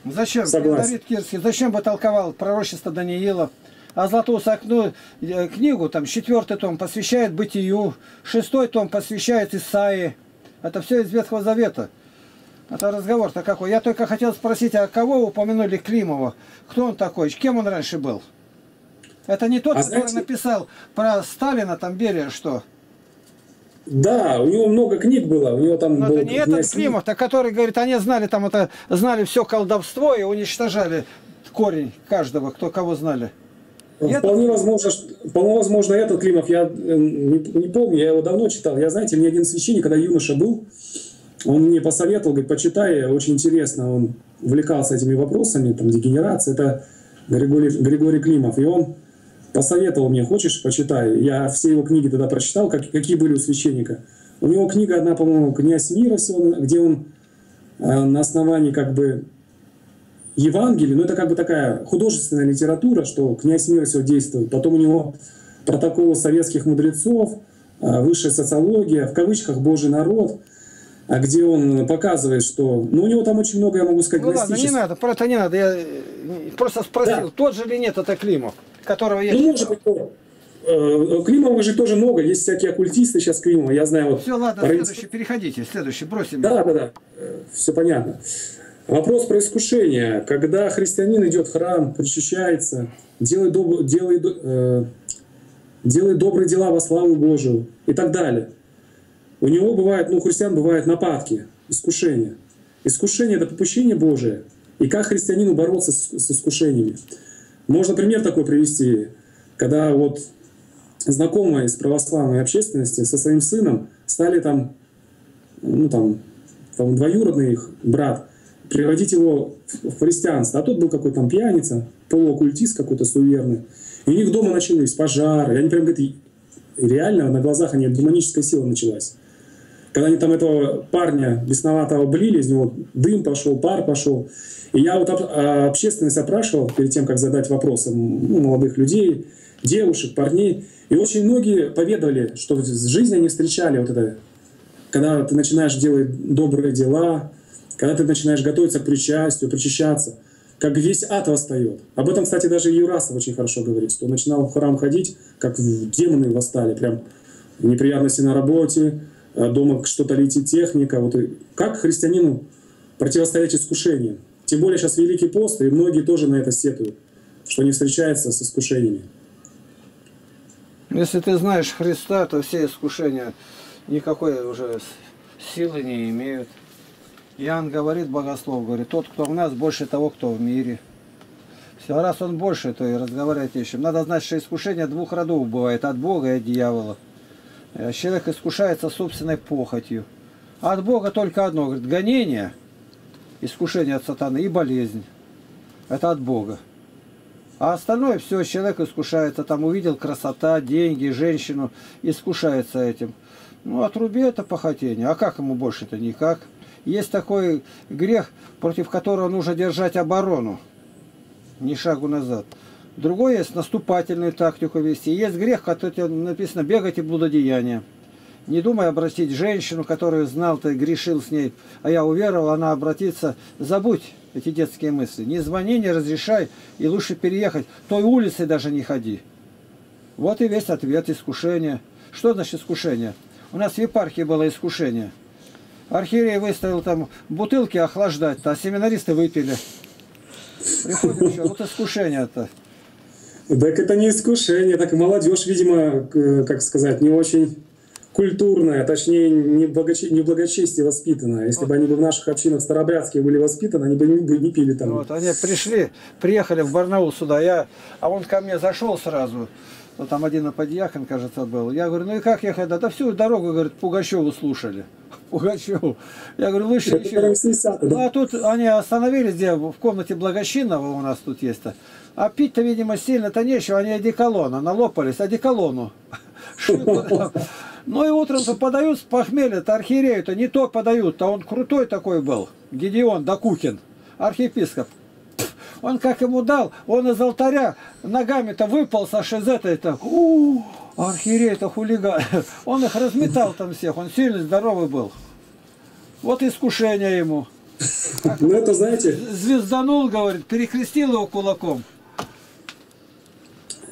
Зачем? Давид Кирский, зачем бы толковал пророчество Даниила? А Златоуст окну, книгу, там, четвертый том посвящает Бытию, шестой том посвящает Исаии. Это все из Ветхого Завета. Это разговор-то какой. Я только хотел спросить, а кого упомянули Климова? Кто он такой? Кем он раньше был? Это не тот, а который знаете... написал про Сталина, там Берия, что? Да, у него много книг было. У него там Но был... это не этот Климов, который говорит, они знали там это, знали все колдовство и уничтожали корень каждого, кто кого знали. Вполне, это... возможно, вполне возможно, этот Климов, я не, не помню, я его давно читал. Я, знаете, мне один священник, когда юноша был, он мне посоветовал, говорит, почитай, очень интересно, он увлекался этими вопросами, там, дегенерация, это Григорий, Григорий Климов, и он посоветовал мне, хочешь, почитай. Я все его книги тогда прочитал, как, какие были у священника. У него книга одна, по-моему, «Князь мира», где он э, на основании как бы Евангелия, ну это как бы такая художественная литература, что «Князь мира» все действует. Потом у него протоколы советских мудрецов, высшая социология, в кавычках «Божий народ», где он показывает, что... Ну, у него там очень много, я могу сказать, ну, гностических... Ну, ладно, не надо, это не надо, я просто спросил, да. Тот же или нет это Климов, которого я... Ну, может быть, Климова же тоже много, есть всякие оккультисты сейчас Климова, я знаю... Вот, все, ладно, парень... следующий, переходите, следующий, бросим. Да, да, да, все понятно. Вопрос про искушение. Когда христианин идет в храм, причащается, делает, доб... делает, э... делает добрые дела во славу Божию и так далее... У него бывает, ну, у христиан бывают нападки, искушения. Искушение — это попущение Божие. И как христианину бороться с, с искушениями? Можно пример такой привести, когда вот знакомые из православной общественности со своим сыном стали там, ну там, там двоюродный их брат, приводить его в христианство. А тот был какой-то там пьяница, полуоккультист какой-то суеверный. И у них дома начались пожары. И они прям говорят, реально на глазах они, демоническая сила началась. Когда они там этого парня бесноватого блили, из него дым пошел, пар пошел. И я вот общественность опрашивал перед тем, как задать вопросы, ну, молодых людей, девушек, парней. И очень многие поведали, что в жизни они встречали вот это, когда ты начинаешь делать добрые дела, когда ты начинаешь готовиться к причастию, причащаться, как весь ад восстает. Об этом, кстати, даже Юрасов очень хорошо говорит, что начинал в храм ходить, как демоны восстали, прям неприятности на работе, дома что-то летит, техника. Вот и как христианину противостоять искушениям? Тем более сейчас Великий пост, и многие тоже на это сетуют, что не встречаются с искушениями. Если ты знаешь Христа, то все искушения никакой уже силы не имеют. Иоанн говорит, богослов говорит, тот, кто в нас, больше того, кто в мире. Все, раз он больше, то и разговаривать ищем. Надо знать, что искушение двух родов бывает, от Бога и от дьявола. Человек искушается собственной похотью. А от Бога только одно, говорит, гонение, искушение от сатаны и болезнь. Это от Бога. А остальное все, человек искушается, там увидел красота, деньги, женщину, искушается этим. Ну, а труби это похотение, а как ему больше-то никак? Есть такой грех, против которого нужно держать оборону, ни шагу назад. Другой есть наступательную тактику вести. Есть грех, который написано «бегать и блудодеяние». Не думай обратить женщину, которую знал, ты грешил с ней, а я уверовал, она обратится. Забудь эти детские мысли. Не звони, не разрешай, и лучше переехать. Той улицы даже не ходи. Вот и весь ответ искушения. Что значит искушение? У нас в епархии было искушение. Архиерей выставил там бутылки охлаждать-то, а семинаристы выпили. Приходим еще, вот искушение-то. Так это не искушение, так и молодежь, видимо, как сказать, не очень культурная, точнее, не в благочестии воспитанная. Если вот бы они бы в наших общинах старобрядских были воспитаны, они бы не, не пили там. Вот, они пришли, приехали в Барнаул сюда, я, а он ко мне зашел сразу. Ну, там один подьякон, кажется, был. Я говорю, ну и как ехать? Да, да всю дорогу, говорит, Пугачеву слушали. Пугачеву. Я говорю, вы еще... Ну, а тут они остановились, где в комнате Благощинного у нас тут есть-то. А пить-то, видимо, сильно-то нечего. Они одеколона налопались, одеколону. Ну и утром-то подают с похмелья-то архиерею-то. Не то подают-то. Он крутой такой был. Гедеон Докукин, архиепископ. Он как ему дал, он из алтаря ногами-то выпал, аж из этой-то, архиерей-то хулиган. Он их разметал там всех, он сильный, здоровый был. Вот искушение ему. Ну это, знаете... Звезданул, говорит, перекрестил его кулаком.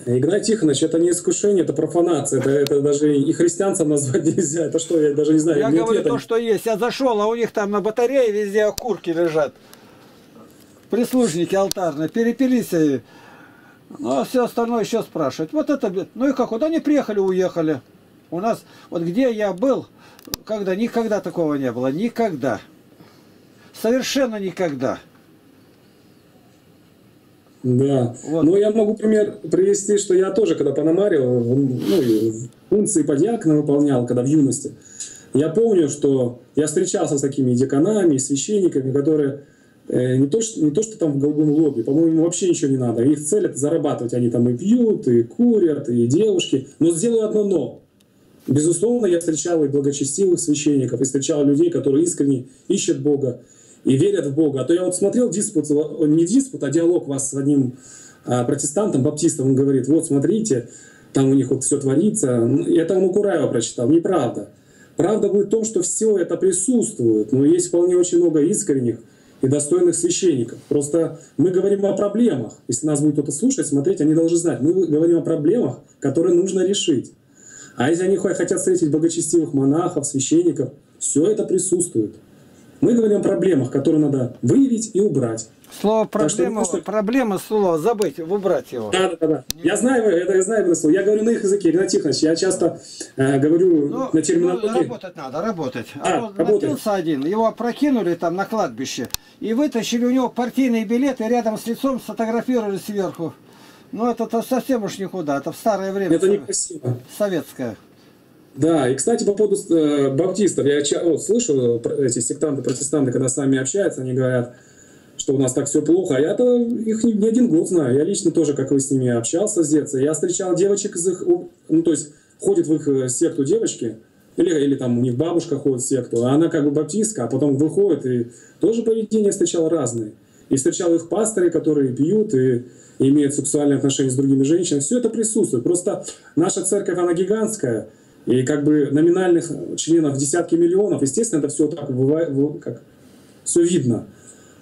Игнатий Тихонович, это не искушение, это профанация. Это, это даже и христианцам назвать нельзя. Это что, я даже не знаю. Я говорю ответа. То, что есть. Я зашел, а у них там на батарее везде окурки лежат. Прислужники алтарные, перепились, и... ну а все остальное еще спрашивать. Вот это, ну и как, вот они приехали, уехали. У нас, вот где я был, когда, никогда такого не было, никогда. Совершенно никогда. Да, вот. Ну я могу пример привести, что я тоже, когда Пономарил, ну, функции подьякона выполнял, когда в юности, я помню, что я встречался с такими деканами, священниками, которые... Не то, что, не то, что там в голубом лобби, по-моему, вообще ничего не надо. Их цель — это зарабатывать. Они там и пьют, и курят, и девушки. Но сделаю одно «но». Безусловно, я встречал и благочестивых священников, и встречал людей, которые искренне ищут Бога и верят в Бога. А то я вот смотрел диспут, не диспут, а диалог вас с одним протестантом, баптистом. Он говорит, вот смотрите, там у них вот все творится. Я там у Кураева прочитал, неправда. Правда будет в том, что все это присутствует, но есть вполне очень много искренних и достойных священников. Просто мы говорим о проблемах. Если нас будет кто-то слушать, смотреть, они должны знать. Мы говорим о проблемах, которые нужно решить. А если они хотят встретить благочестивых монахов, священников, все это присутствует. Мы говорим о проблемах, которые надо выявить и убрать. Слово «проблема», что... проблема слово забыть, убрать его. Да, да, да. Я знаю, это, я знаю это слово. Я говорю на их языке, Игнат Тихонович. Я часто э, говорю ну, на терминологии. Ну, работать надо, работать. Да, а вот напился один, его опрокинули там на кладбище и вытащили у него партийные билеты, рядом с лицом сфотографировали сверху. Ну, это-то совсем уж никуда, это в старое время. Это некрасиво. Советское. Да, и, кстати, по поводу э, баптистов. Я вот, слышу, эти сектанты, протестанты, когда сами общаются, они говорят, что у нас так все плохо. А я-то их не, не один год знаю. Я лично тоже, как вы с ними общался с детства. Я встречал девочек из их... Ну, то есть, ходит в их секту девочки, или, или там у них бабушка ходит в секту, а она как бы баптистка, а потом выходит, и тоже поведение встречал разные. И встречал их пасторы, которые пьют, и... имеют сексуальные отношения с другими женщинами, все это присутствует. Просто наша церковь, она гигантская, и как бы номинальных членов десятки миллионов, естественно, это все так бывает, как, все видно.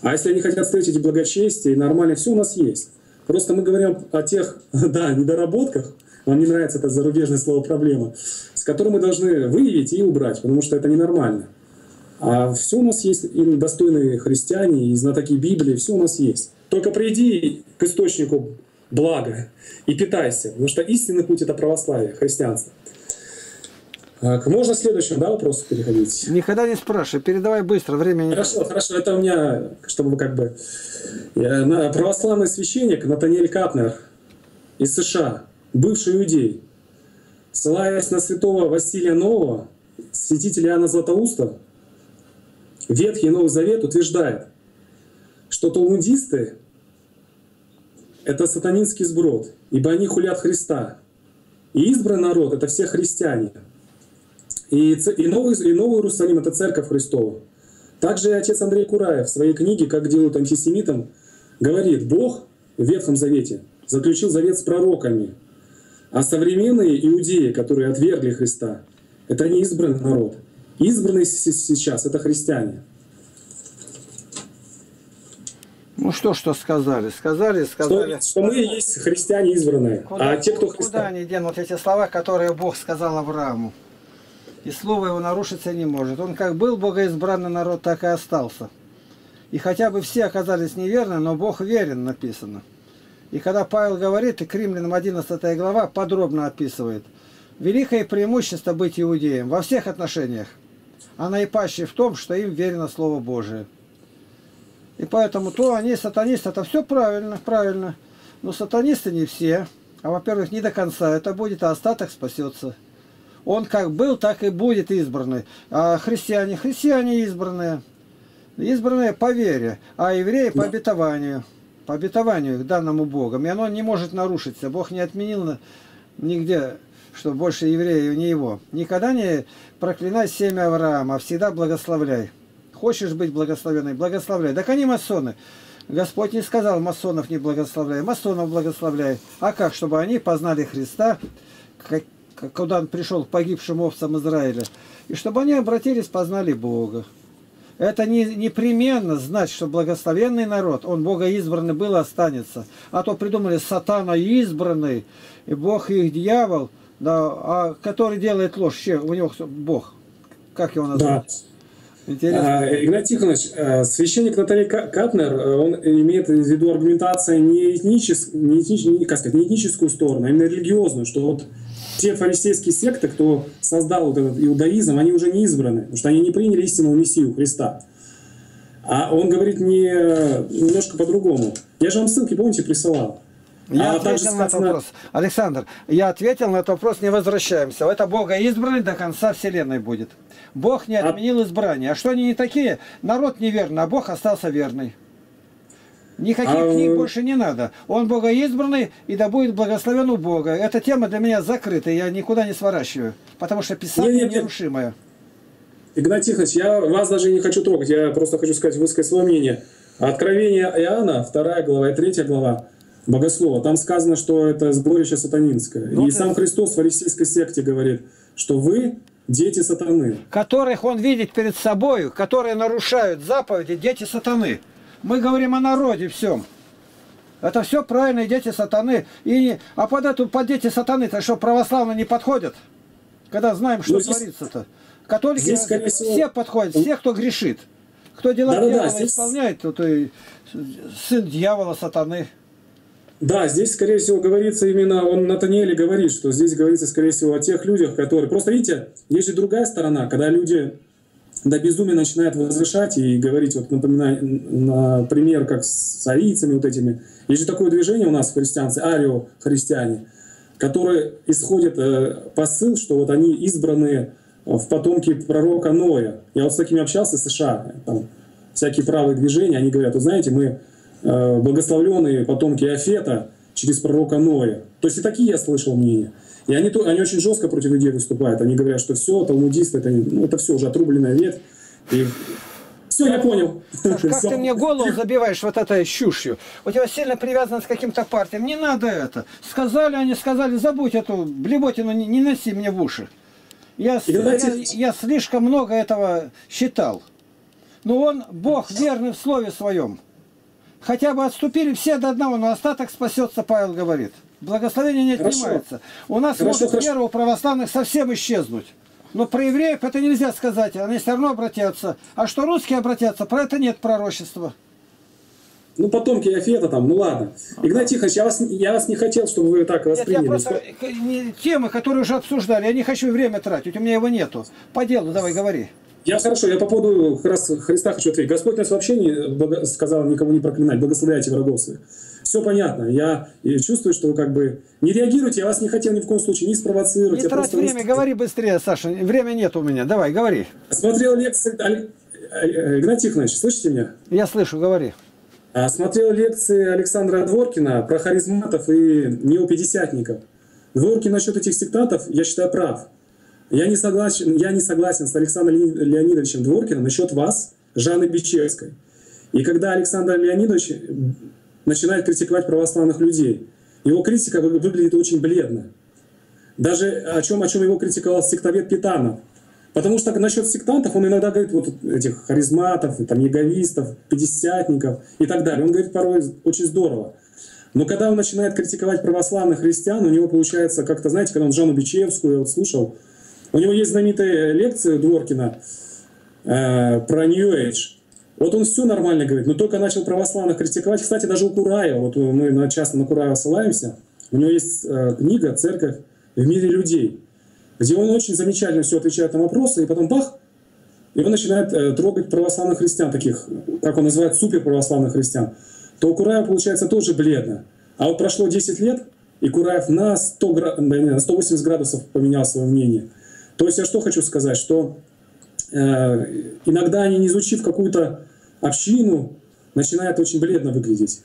А если они хотят встретить благочестие и нормально, все у нас есть. Просто мы говорим о тех, да, недоработках, вам не нравится это зарубежное слово «проблема», с которым мы должны выявить и убрать, потому что это ненормально. А все у нас есть, и достойные христиане, и знатоки Библии, все у нас есть. Только приди к источнику блага и питайся, потому что истинный путь — это православие, христианство. Так, можно к следующему, да, вопросу переходить? Никогда не спрашивай, передавай быстро, времени. Хорошо, хорошо, это у меня, чтобы как бы... Я, православный священник Натаниэль Капнер из США, бывший иудей, ссылаясь на святого Василия Нового, святителя Иоанна Златоуста, Ветхий и Новый Завет утверждает, что талмудисты — это сатанинский сброд, ибо они хулят Христа. И избранный народ — это все христиане. И, и, новый, и Новый Иерусалим — это церковь Христова. Также и отец Андрей Кураев в своей книге «Как делают антисемитам» говорит, Бог в Ветхом Завете заключил завет с пророками, а современные иудеи, которые отвергли Христа, — это не избранный народ. Избранные сейчас — это христиане. Ну что, что сказали? Сказали, сказали. Что, что мы есть христиане избранные. Куда, а те, кто христиане. Куда они денут эти слова, которые Бог сказал Аврааму? И слово его нарушиться не может. Он как был богоизбранный народ, так и остался. И хотя бы все оказались неверны, но Бог верен, написано. И когда Павел говорит, и к Римлянам одиннадцатая глава подробно описывает, великое преимущество быть иудеем во всех отношениях, а наипаче в том, что им верено Слово Божие. И поэтому то они сатанисты, это все правильно, правильно. Но сатанисты не все. А, во-первых, не до конца это будет, а остаток спасется. Он как был, так и будет избранный. А христиане, христиане избранные. Избранные по вере, а евреи по обетованию. По обетованию к данному Богом. И оно не может нарушиться. Бог не отменил нигде, что больше евреев не его. Никогда не проклинай семя Авраама, а всегда благословляй. Хочешь быть благословенной? Благословляй. Так они масоны. Господь не сказал, масонов не благословляй. Масонов благословляй. А как? Чтобы они познали Христа, как, куда он пришел к погибшим овцам Израиля. И чтобы они обратились, познали Бога. Это не, непременно знать, что благословенный народ, он Бога избранный был и останется. А то придумали сатана избранный, и Бог их дьявол, да, а который делает ложь. Че, у него Бог. Как его назвать? Да. А, Игнат Тихонович, священник Наталья Капнер, он имеет в виду аргументацию не, этничес, не, этнич, не, как сказать, не этническую сторону, а именно религиозную, что вот те фарисейские секты, кто создал вот этот иудаизм, они уже не избраны, потому что они не приняли истинного Мессию Христа. А он говорит не, немножко по-другому. Я же вам ссылки, помните, присылал. Я а ответил на этот сказано... вопрос. Александр, я ответил на этот вопрос, не возвращаемся. Это Бога избранный до конца вселенной будет. Бог не отменил избрание. А что они не такие? Народ неверный, а Бог остался верный. Никаких а... книг больше не надо. Он богоизбранный, и да будет благословен у Бога. Эта тема для меня закрыта, я никуда не сворачиваю. Потому что Писание нерушимое. Игнат Тихонович, я вас даже не хочу трогать. Я просто хочу сказать, высказать свое мнение. Откровение Иоанна, вторая глава и третья глава. Богослова. Там сказано, что это сборище сатанинское. Ну, и сам Христос в Алексейской секте говорит, что вы дети сатаны. Которых он видит перед собою, которые нарушают заповеди, дети сатаны. Мы говорим о народе всем. Это все правильные дети сатаны. И, а под эту, под дети сатаны-то что, православные не подходят? Когда знаем, что ну, творится-то. Католики здесь, всего... все подходят, все, кто грешит. Кто дела да, дьявола да, здесь... исполняет, то, то и сын дьявола, сатаны. Да, здесь, скорее всего, говорится именно, он Натаниэль говорит, что здесь говорится, скорее всего, о тех людях, которые... Просто, видите, есть же другая сторона, когда люди до безумия начинают возвышать и говорить, вот, напоминаю, на пример, как с арийцами вот этими. Есть же такое движение у нас, христианцы, арио-христиане, которые исходят э, посыл, что вот они избранные в потомке пророка Ноя. Я вот с такими общался в США, там, всякие правые движения, они говорят, вот знаете, мы... благословленные потомки Иофета через пророка Ноя. То есть и такие я слышал мнения. И они, они очень жестко против людей выступают. Они говорят, что все, талмудисты, это, ну, это все уже отрубленная ветвь. И... Все, я понял. Саш, как ты мне голову забиваешь вот этой щушью? У тебя сильно привязано с каким-то партием. Не надо это. Сказали они, сказали, забудь эту блеботину, не, не носи мне в уши. Я, я, эти... я слишком много этого считал. Но он, Бог, верный в слове своем. Хотя бы отступили все до одного, но остаток спасется, Павел говорит. Благословение не отнимается. Хорошо. У нас хорошо, может хорошо. вера у православных совсем исчезнуть. Но про евреев это нельзя сказать, они все равно обратятся. А что русские обратятся, про это нет пророчества. Ну, потомки Иофета там, ну ладно. А -а -а. Игнатий Тихонович, я вас, я вас не хотел, чтобы вы так восприняли. Нет, я просто... Темы, которые уже обсуждали, я не хочу время тратить, у меня его нету. По делу давай говори. Я хорошо, я по поводу Христа хочу ответить. Господь нас вообще не сказал никому не проклинать, благословляйте врагов своих. Все понятно. Я чувствую, что вы как бы не реагируете, я вас не хотел ни в коем случае не спровоцировать. Не трать время, говори быстрее, Саша. Время нет у меня. Давай, говори. Смотрел лекции... Игнат Тихонович, слышите меня? Я слышу, говори. Смотрел лекции Александра Дворкина про харизматов и неопятидесятников. Дворкин насчет этих сектантов, я считаю, прав. Я не согласен, я не согласен с Александром Леонидовичем Дворкиным насчет вас, Жанны Бичевской. И когда Александр Леонидович начинает критиковать православных людей, его критика выглядит очень бледно. Даже о чем, о чем его критиковал сектовед Питанов. Потому что насчет сектантов он иногда говорит вот этих харизматов, там, яговистов, пятидесятников и так далее. Он говорит порой очень здорово. Но когда он начинает критиковать православных христиан, у него получается как-то, знаете, когда он Жанну Бичевскую, я вот слушал, у него есть знаменитая лекция Дворкина э, про Нью Эйдж. Вот он все нормально говорит, но только начал православных критиковать. Кстати, даже у Кураева, вот мы часто на Кураева ссылаемся, у него есть э, книга «Церковь в мире людей», где он очень замечательно все отвечает на вопросы, и потом бах, и он начинает э, трогать православных христиан, таких, как он называет, суперправославных христиан. То у Кураева получается тоже бледно. А вот прошло десять лет, и Кураев на, сто, на сто восемьдесят градусов поменял свое мнение. То есть я что хочу сказать, что э, иногда они, не изучив какую-то общину, начинают очень бледно выглядеть.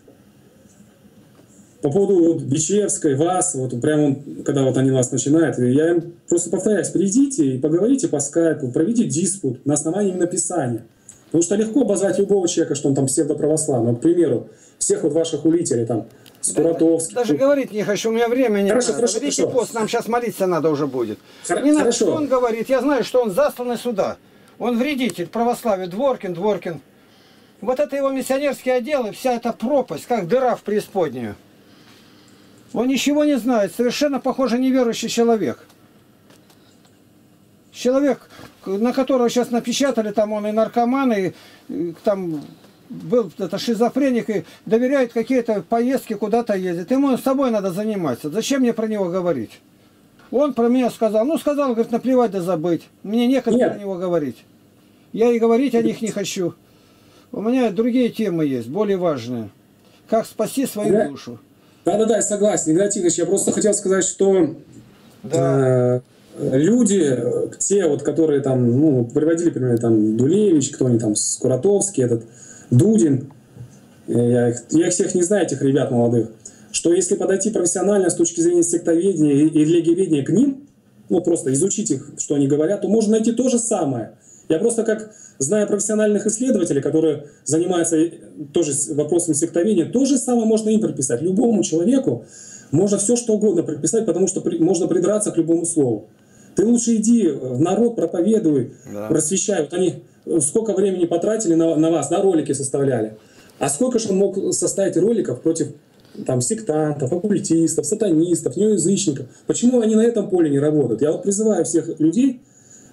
По поводу вот, Бичевской, вас, вот прямо когда вот они вас начинают, я им просто повторяюсь, придите и поговорите по скайпу, проведите диспут на основании именно Писания. Потому что легко обозвать любого человека, что он там псевдоправославный. К примеру, всех вот ваших улителей, там, Скуратовский. Даже говорить не хочу, у меня времени. Хорошо, надо. Хорошо, Великий хорошо. Пост, нам сейчас молиться надо уже будет. Хор не надо, что он говорит, я знаю, что он засланный сюда. Он вредитель православия, Дворкин, Дворкин. Вот это его миссионерские отделы, вся эта пропасть, как дыра в преисподнюю. Он ничего не знает, совершенно, похоже, неверующий человек. Человек, на которого сейчас напечатали, там он и наркоман, и, и там был это шизофреник, и доверяет какие-то поездки, куда-то ездит. Ему с собой надо заниматься. Зачем мне про него говорить? Он про меня сказал. Ну, сказал, говорит, наплевать да забыть. Мне некогда Нет. про него говорить. Я и говорить о них не хочу. У меня другие темы есть, более важные. Как спасти свою да. душу. Да-да-да, я согласен. Игорь Тихонович, я просто хотел сказать, что... Да. Э Люди, те, вот, которые там, ну, приводили, например, там, Дулевич, кто они там, Скуратовский, этот, Дудин, я их, я их всех не знаю, этих ребят молодых, что если подойти профессионально с точки зрения сектоведения и религиоведения к ним, ну, просто изучить их, что они говорят, то можно найти то же самое. Я просто, как зная профессиональных исследователей, которые занимаются тоже вопросом сектовения, то же самое можно им прописать. Любому человеку можно все что угодно прописать, потому что при, можно придраться к любому слову. Ты лучше иди в народ, проповедуй, да. просвещай. Вот они сколько времени потратили на, на вас, на ролики составляли. А сколько же он мог составить роликов против там, сектантов, оккультистов, сатанистов, неоязычников? Почему они на этом поле не работают? Я вот призываю всех людей,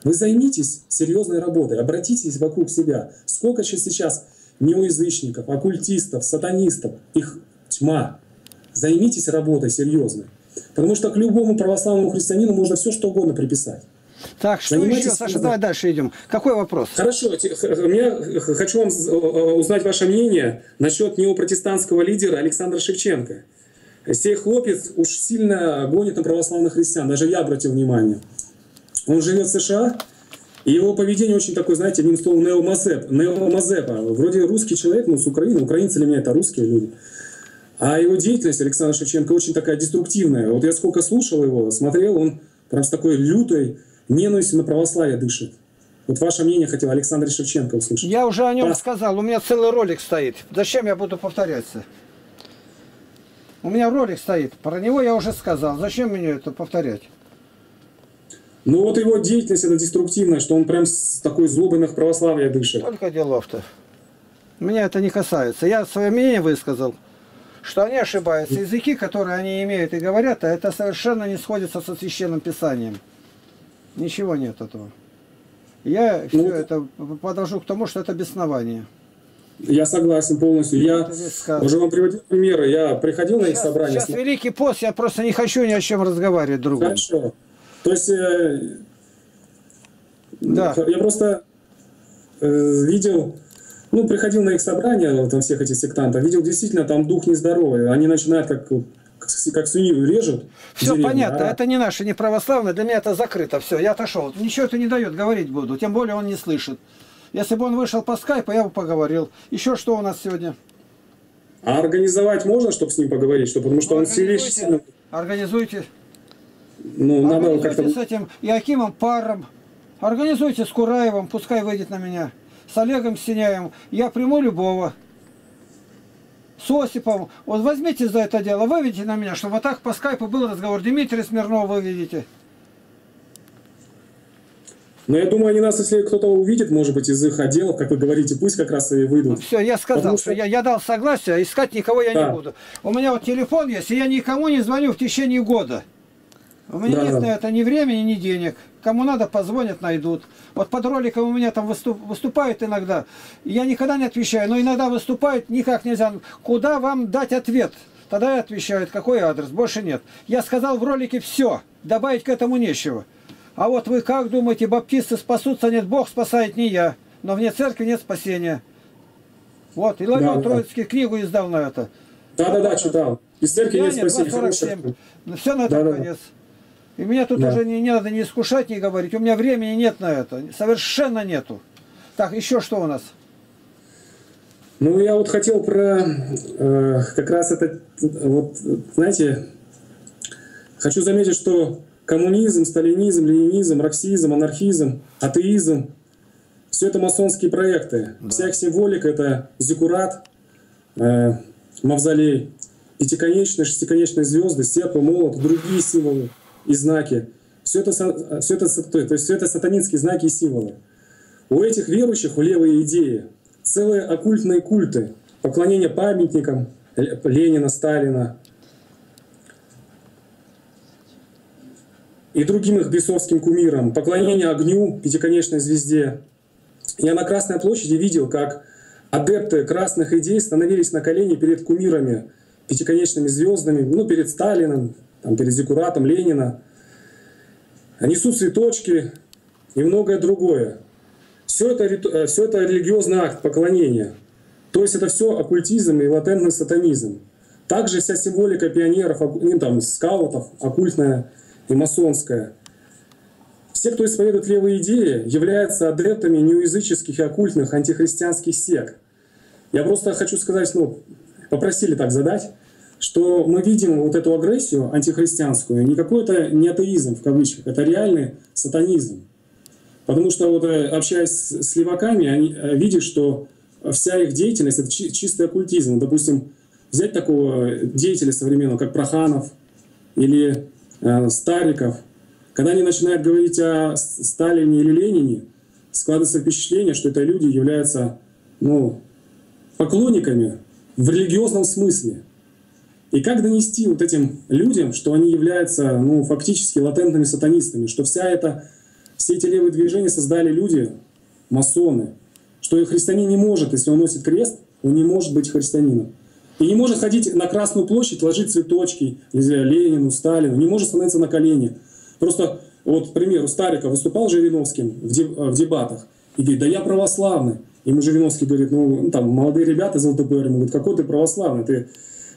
вы займитесь серьезной работой, обратитесь вокруг себя. Сколько же сейчас неоязычников, оккультистов, сатанистов, их тьма. Займитесь работой серьезной. Потому что к любому православному христианину можно все что угодно приписать. Так, что еще, Саша, давай дальше идем. Какой вопрос? Хорошо, я хочу вам узнать ваше мнение насчет неопротестантского лидера Александра Шевченко. Сей хлопец уж сильно гонит на православных христиан, даже я обратил внимание. Он живет в США, и его поведение очень такое, знаете, одним словом, неомазеп, неомазепа. Вроде русский человек, ну, с Украины, украинцы для меня это русские люди. А его деятельность, Александра Шевченко, очень такая деструктивная. Вот я сколько слушал его, смотрел, он прям с такой лютой ненавистью на православие дышит. Вот ваше мнение хотел Александр Шевченко услышать. Я уже о нем Пас... сказал, у меня целый ролик стоит. Зачем я буду повторяться? У меня ролик стоит, про него я уже сказал. Зачем мне это повторять? Ну вот его деятельность это деструктивная, что он прям с такой злобой на православие дышит. Только делов-то. Меня это не касается. Я свое мнение высказал, что они ошибаются. Языки, которые они имеют и говорят, а это совершенно не сходится со Священным Писанием. Ничего нет этого. Я все ну, это подвожу к тому, что это беснование. Я согласен полностью. Я уже вам приводил примеры. Я приходил сейчас, на их собрание. Сейчас Великий пост, я просто не хочу ни о чем разговаривать другом. Хорошо. То есть э, да. я просто э, видел, ну, приходил на их собрание, там всех этих сектантов, видел действительно там дух нездоровый. Они начинают как... как свинью режут. Все деревню, понятно, а? Это не наше, не православное, для меня это закрыто, все, я отошел. Ничего это не дает, говорить буду, тем более он не слышит. Если бы он вышел по скайпу, я бы поговорил. Еще что у нас сегодня? А организовать можно, чтобы с ним поговорить? Чтобы, потому что ну, он сильно... Организуйте. Ну, надо как-то... с этим Иоакимом Парром. Организуйте с Кураевым, пускай выйдет на меня. С Олегом Стеняевым. Я приму любого. С Осиповым. Вот возьмите за это дело, выведите на меня, чтобы вот так по скайпу был разговор. Дмитрия Смирнова выведите. Но я думаю, они нас, если кто-то увидит, может быть, из их отделов, как вы говорите, пусть как раз и выйдут. Ну, все, я сказал, потому что, что я, я дал согласие, искать никого я да. не буду. У меня вот телефон есть, и я никому не звоню в течение года. У меня да, нет да. на это ни времени, ни денег. Кому надо, позвонят, найдут. Вот под роликом у меня там выступ, выступают иногда. Я никогда не отвечаю, но иногда выступают, никак нельзя. Куда вам дать ответ? Тогда и отвечают, какой адрес, больше нет. Я сказал в ролике все, добавить к этому нечего. А вот вы как думаете, баптисты спасутся? Нет, Бог спасает, не я. Но вне церкви нет спасения. Вот, и Лаврон да, Троицкий да. книгу издал на это. Да-да-да, читал. Из церкви нет спасения. Все на этом да, конец. Да. И меня тут да. уже не, не надо не искушать, не говорить. У меня времени нет на это. Совершенно нету. Так, еще что у нас? Ну, я вот хотел про... Э, как раз это... Вот, знаете... Хочу заметить, что коммунизм, сталинизм, ленинизм, марксизм, анархизм, атеизм... Все это масонские проекты. Да. Вся их символика — это зиккурат, э, мавзолей, пятиконечные, шестиконечные звезды, серп и молот, другие символы и знаки. Все это, все, это, то есть все это сатанинские знаки и символы. У этих верующих, у левой идеи, целые оккультные культы. Поклонение памятникам Ленина, Сталина и другим их бесовским кумирам. Поклонение огню, пятиконечной звезде. Я на Красной площади видел, как адепты красных идей становились на колени перед кумирами, пятиконечными звездами, ну, перед Сталином, там, перед зиккуратом Ленина, несут цветочки и многое другое. Все это, все это религиозный акт поклонения. То есть это все оккультизм и латентный сатанизм. Также вся символика пионеров, там, скаутов, оккультная и масонская. Все, кто исповедует левые идеи, являются адептами неоязыческих и оккультных антихристианских сект. Я просто хочу сказать, ну, попросили так задать, что мы видим вот эту агрессию антихристианскую, не какой-то не атеизм в кавычках, это реальный сатанизм. Потому что, вот, общаясь с леваками, они видят, что вся их деятельность — это чистый оккультизм. Допустим, взять такого деятеля современного, как Проханов или э, Стариков. Когда они начинают говорить о Сталине или Ленине, складывается впечатление, что это люди являются, ну, поклонниками в религиозном смысле. И как донести вот этим людям, что они являются, ну, фактически латентными сатанистами, что вся эта, все эти левые движения создали люди, масоны, что христианин не может, если он носит крест, он не может быть христианином. И не может ходить на Красную площадь, ложить цветочки Ленину, Сталину, не может становиться на колени. Просто, вот, к примеру, Стариков выступал Жириновским в дебатах и говорит: да я православный. Ему Жириновский говорит: ну, там, молодые ребята из ЛДПР, ему говорят: какой ты православный, ты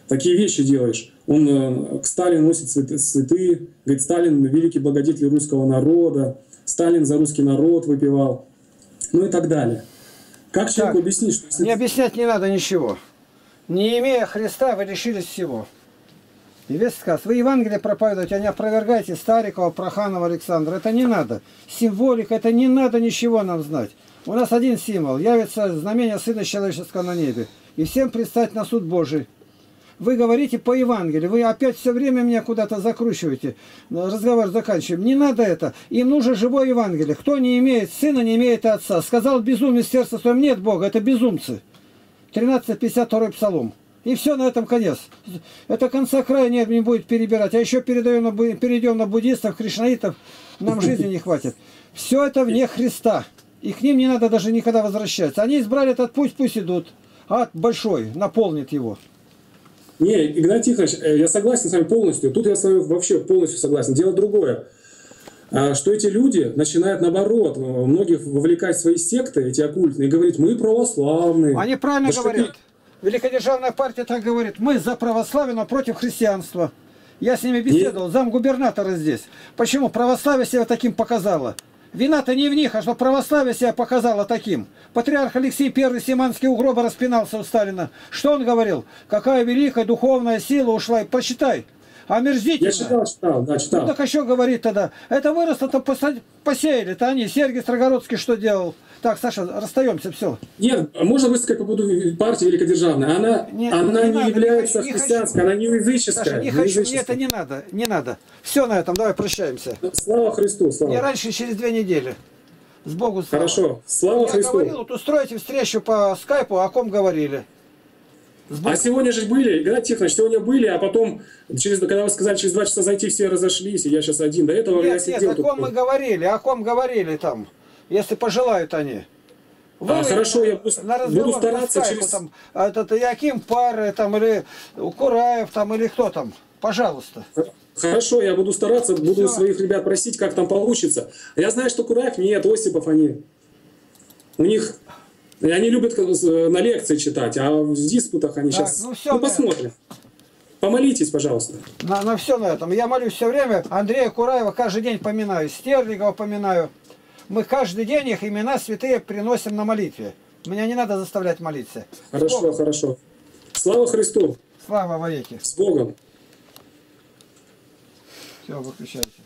такие вещи делаешь. Он э, к Сталину носит цветы, цветы, говорит: Сталин — великий благодетель русского народа, Сталин за русский народ выпивал, ну и так далее. Как так, человеку объяснить, что... Если... Не объяснять не надо ничего. Не имея Христа, вы лишились всего. И весь сказ. Вы Евангелие проповедуете, а не опровергайте Старикова, Проханова, Александра. Это не надо. Символика, это не надо ничего нам знать. У нас один символ. Явится знамение Сына Человеческого на небе. И всем предстать на суд Божий. Вы говорите по Евангелию. Вы опять все время меня куда-то закручиваете. Разговор заканчиваем. Не надо это. Им нужно живое Евангелие. Кто не имеет Сына, не имеет и Отца. Сказал безумие сердца своем: нет Бога. Это безумцы. тринадцать пятьдесят второй псалом. И все, на этом конец. Это конца края не будет перебирать. А еще передаем на, перейдем на буддистов, кришнаитов. Нам жизни не хватит. Все это вне Христа. И к ним не надо даже никогда возвращаться. Они избрали этот путь, пусть идут. Ад большой наполнит его. Не, Игнат Тихонович, я согласен с вами полностью. Тут я с вами вообще полностью согласен. Дело другое. Что эти люди начинают, наоборот, многих вовлекать в свои секты, эти оккультные, и говорить: мы православные. Они правильно да говорят. Что... Великодержавная партия так говорит: мы за православие, но против христианства. Я с ними беседовал, и... замгубернатора здесь. Почему? Православие себя таким показало. Вина-то не в них, а что православие себя показало таким. Патриарх Алексей I Симанский у гроба распинался у Сталина. Что он говорил? Какая великая духовная сила ушла. И почитай. Омерзительно. Я читал, читал, да, читал. Ну так еще говорит тогда. Это выросло-то посеяли-то они. Сергей Строгородский что делал? Так, Саша, расстаемся, все. Нет, можно высказать по поводу партии великодержавной. Она, нет, она не, не надо, является не хочу, христианской, не она не языческая. Саша, не хочу, не это не надо, не надо. Все на этом, давай прощаемся. Слава Христу, слава. Не раньше, через две недели. С Богу слава. Хорошо, слава Я Христу. Я говорил, вот устроите встречу по скайпу, о ком говорили. А сегодня же были, Игнат Тихонович, сегодня были, а потом, через, когда вы сказали, через два часа зайти, все разошлись, и я сейчас один. До этого нет, я сидел нет, тут. О ком мы говорили, о ком говорили там, если пожелают они. Вы а, хорошо, я на буду стараться скайпу, через... Там, этот Иоаким Парр, там, или Кураев, там, или кто там, пожалуйста. Хорошо, я буду стараться, буду все. Своих ребят просить, как там получится. Я знаю, что Кураев нет, Осипов они. У них... И они любят на лекции читать, а в диспутах они так, сейчас... Ну, все ну посмотрим. Помолитесь, пожалуйста. На, на все на этом. Я молюсь все время. Андрея Кураева каждый день поминаю. Стерлигова поминаю. Мы каждый день их имена святые приносим на молитве. Меня не надо заставлять молиться. Хорошо, Богом. Хорошо. Слава Христу. Слава вовеки. С Богом. Все, выключайте.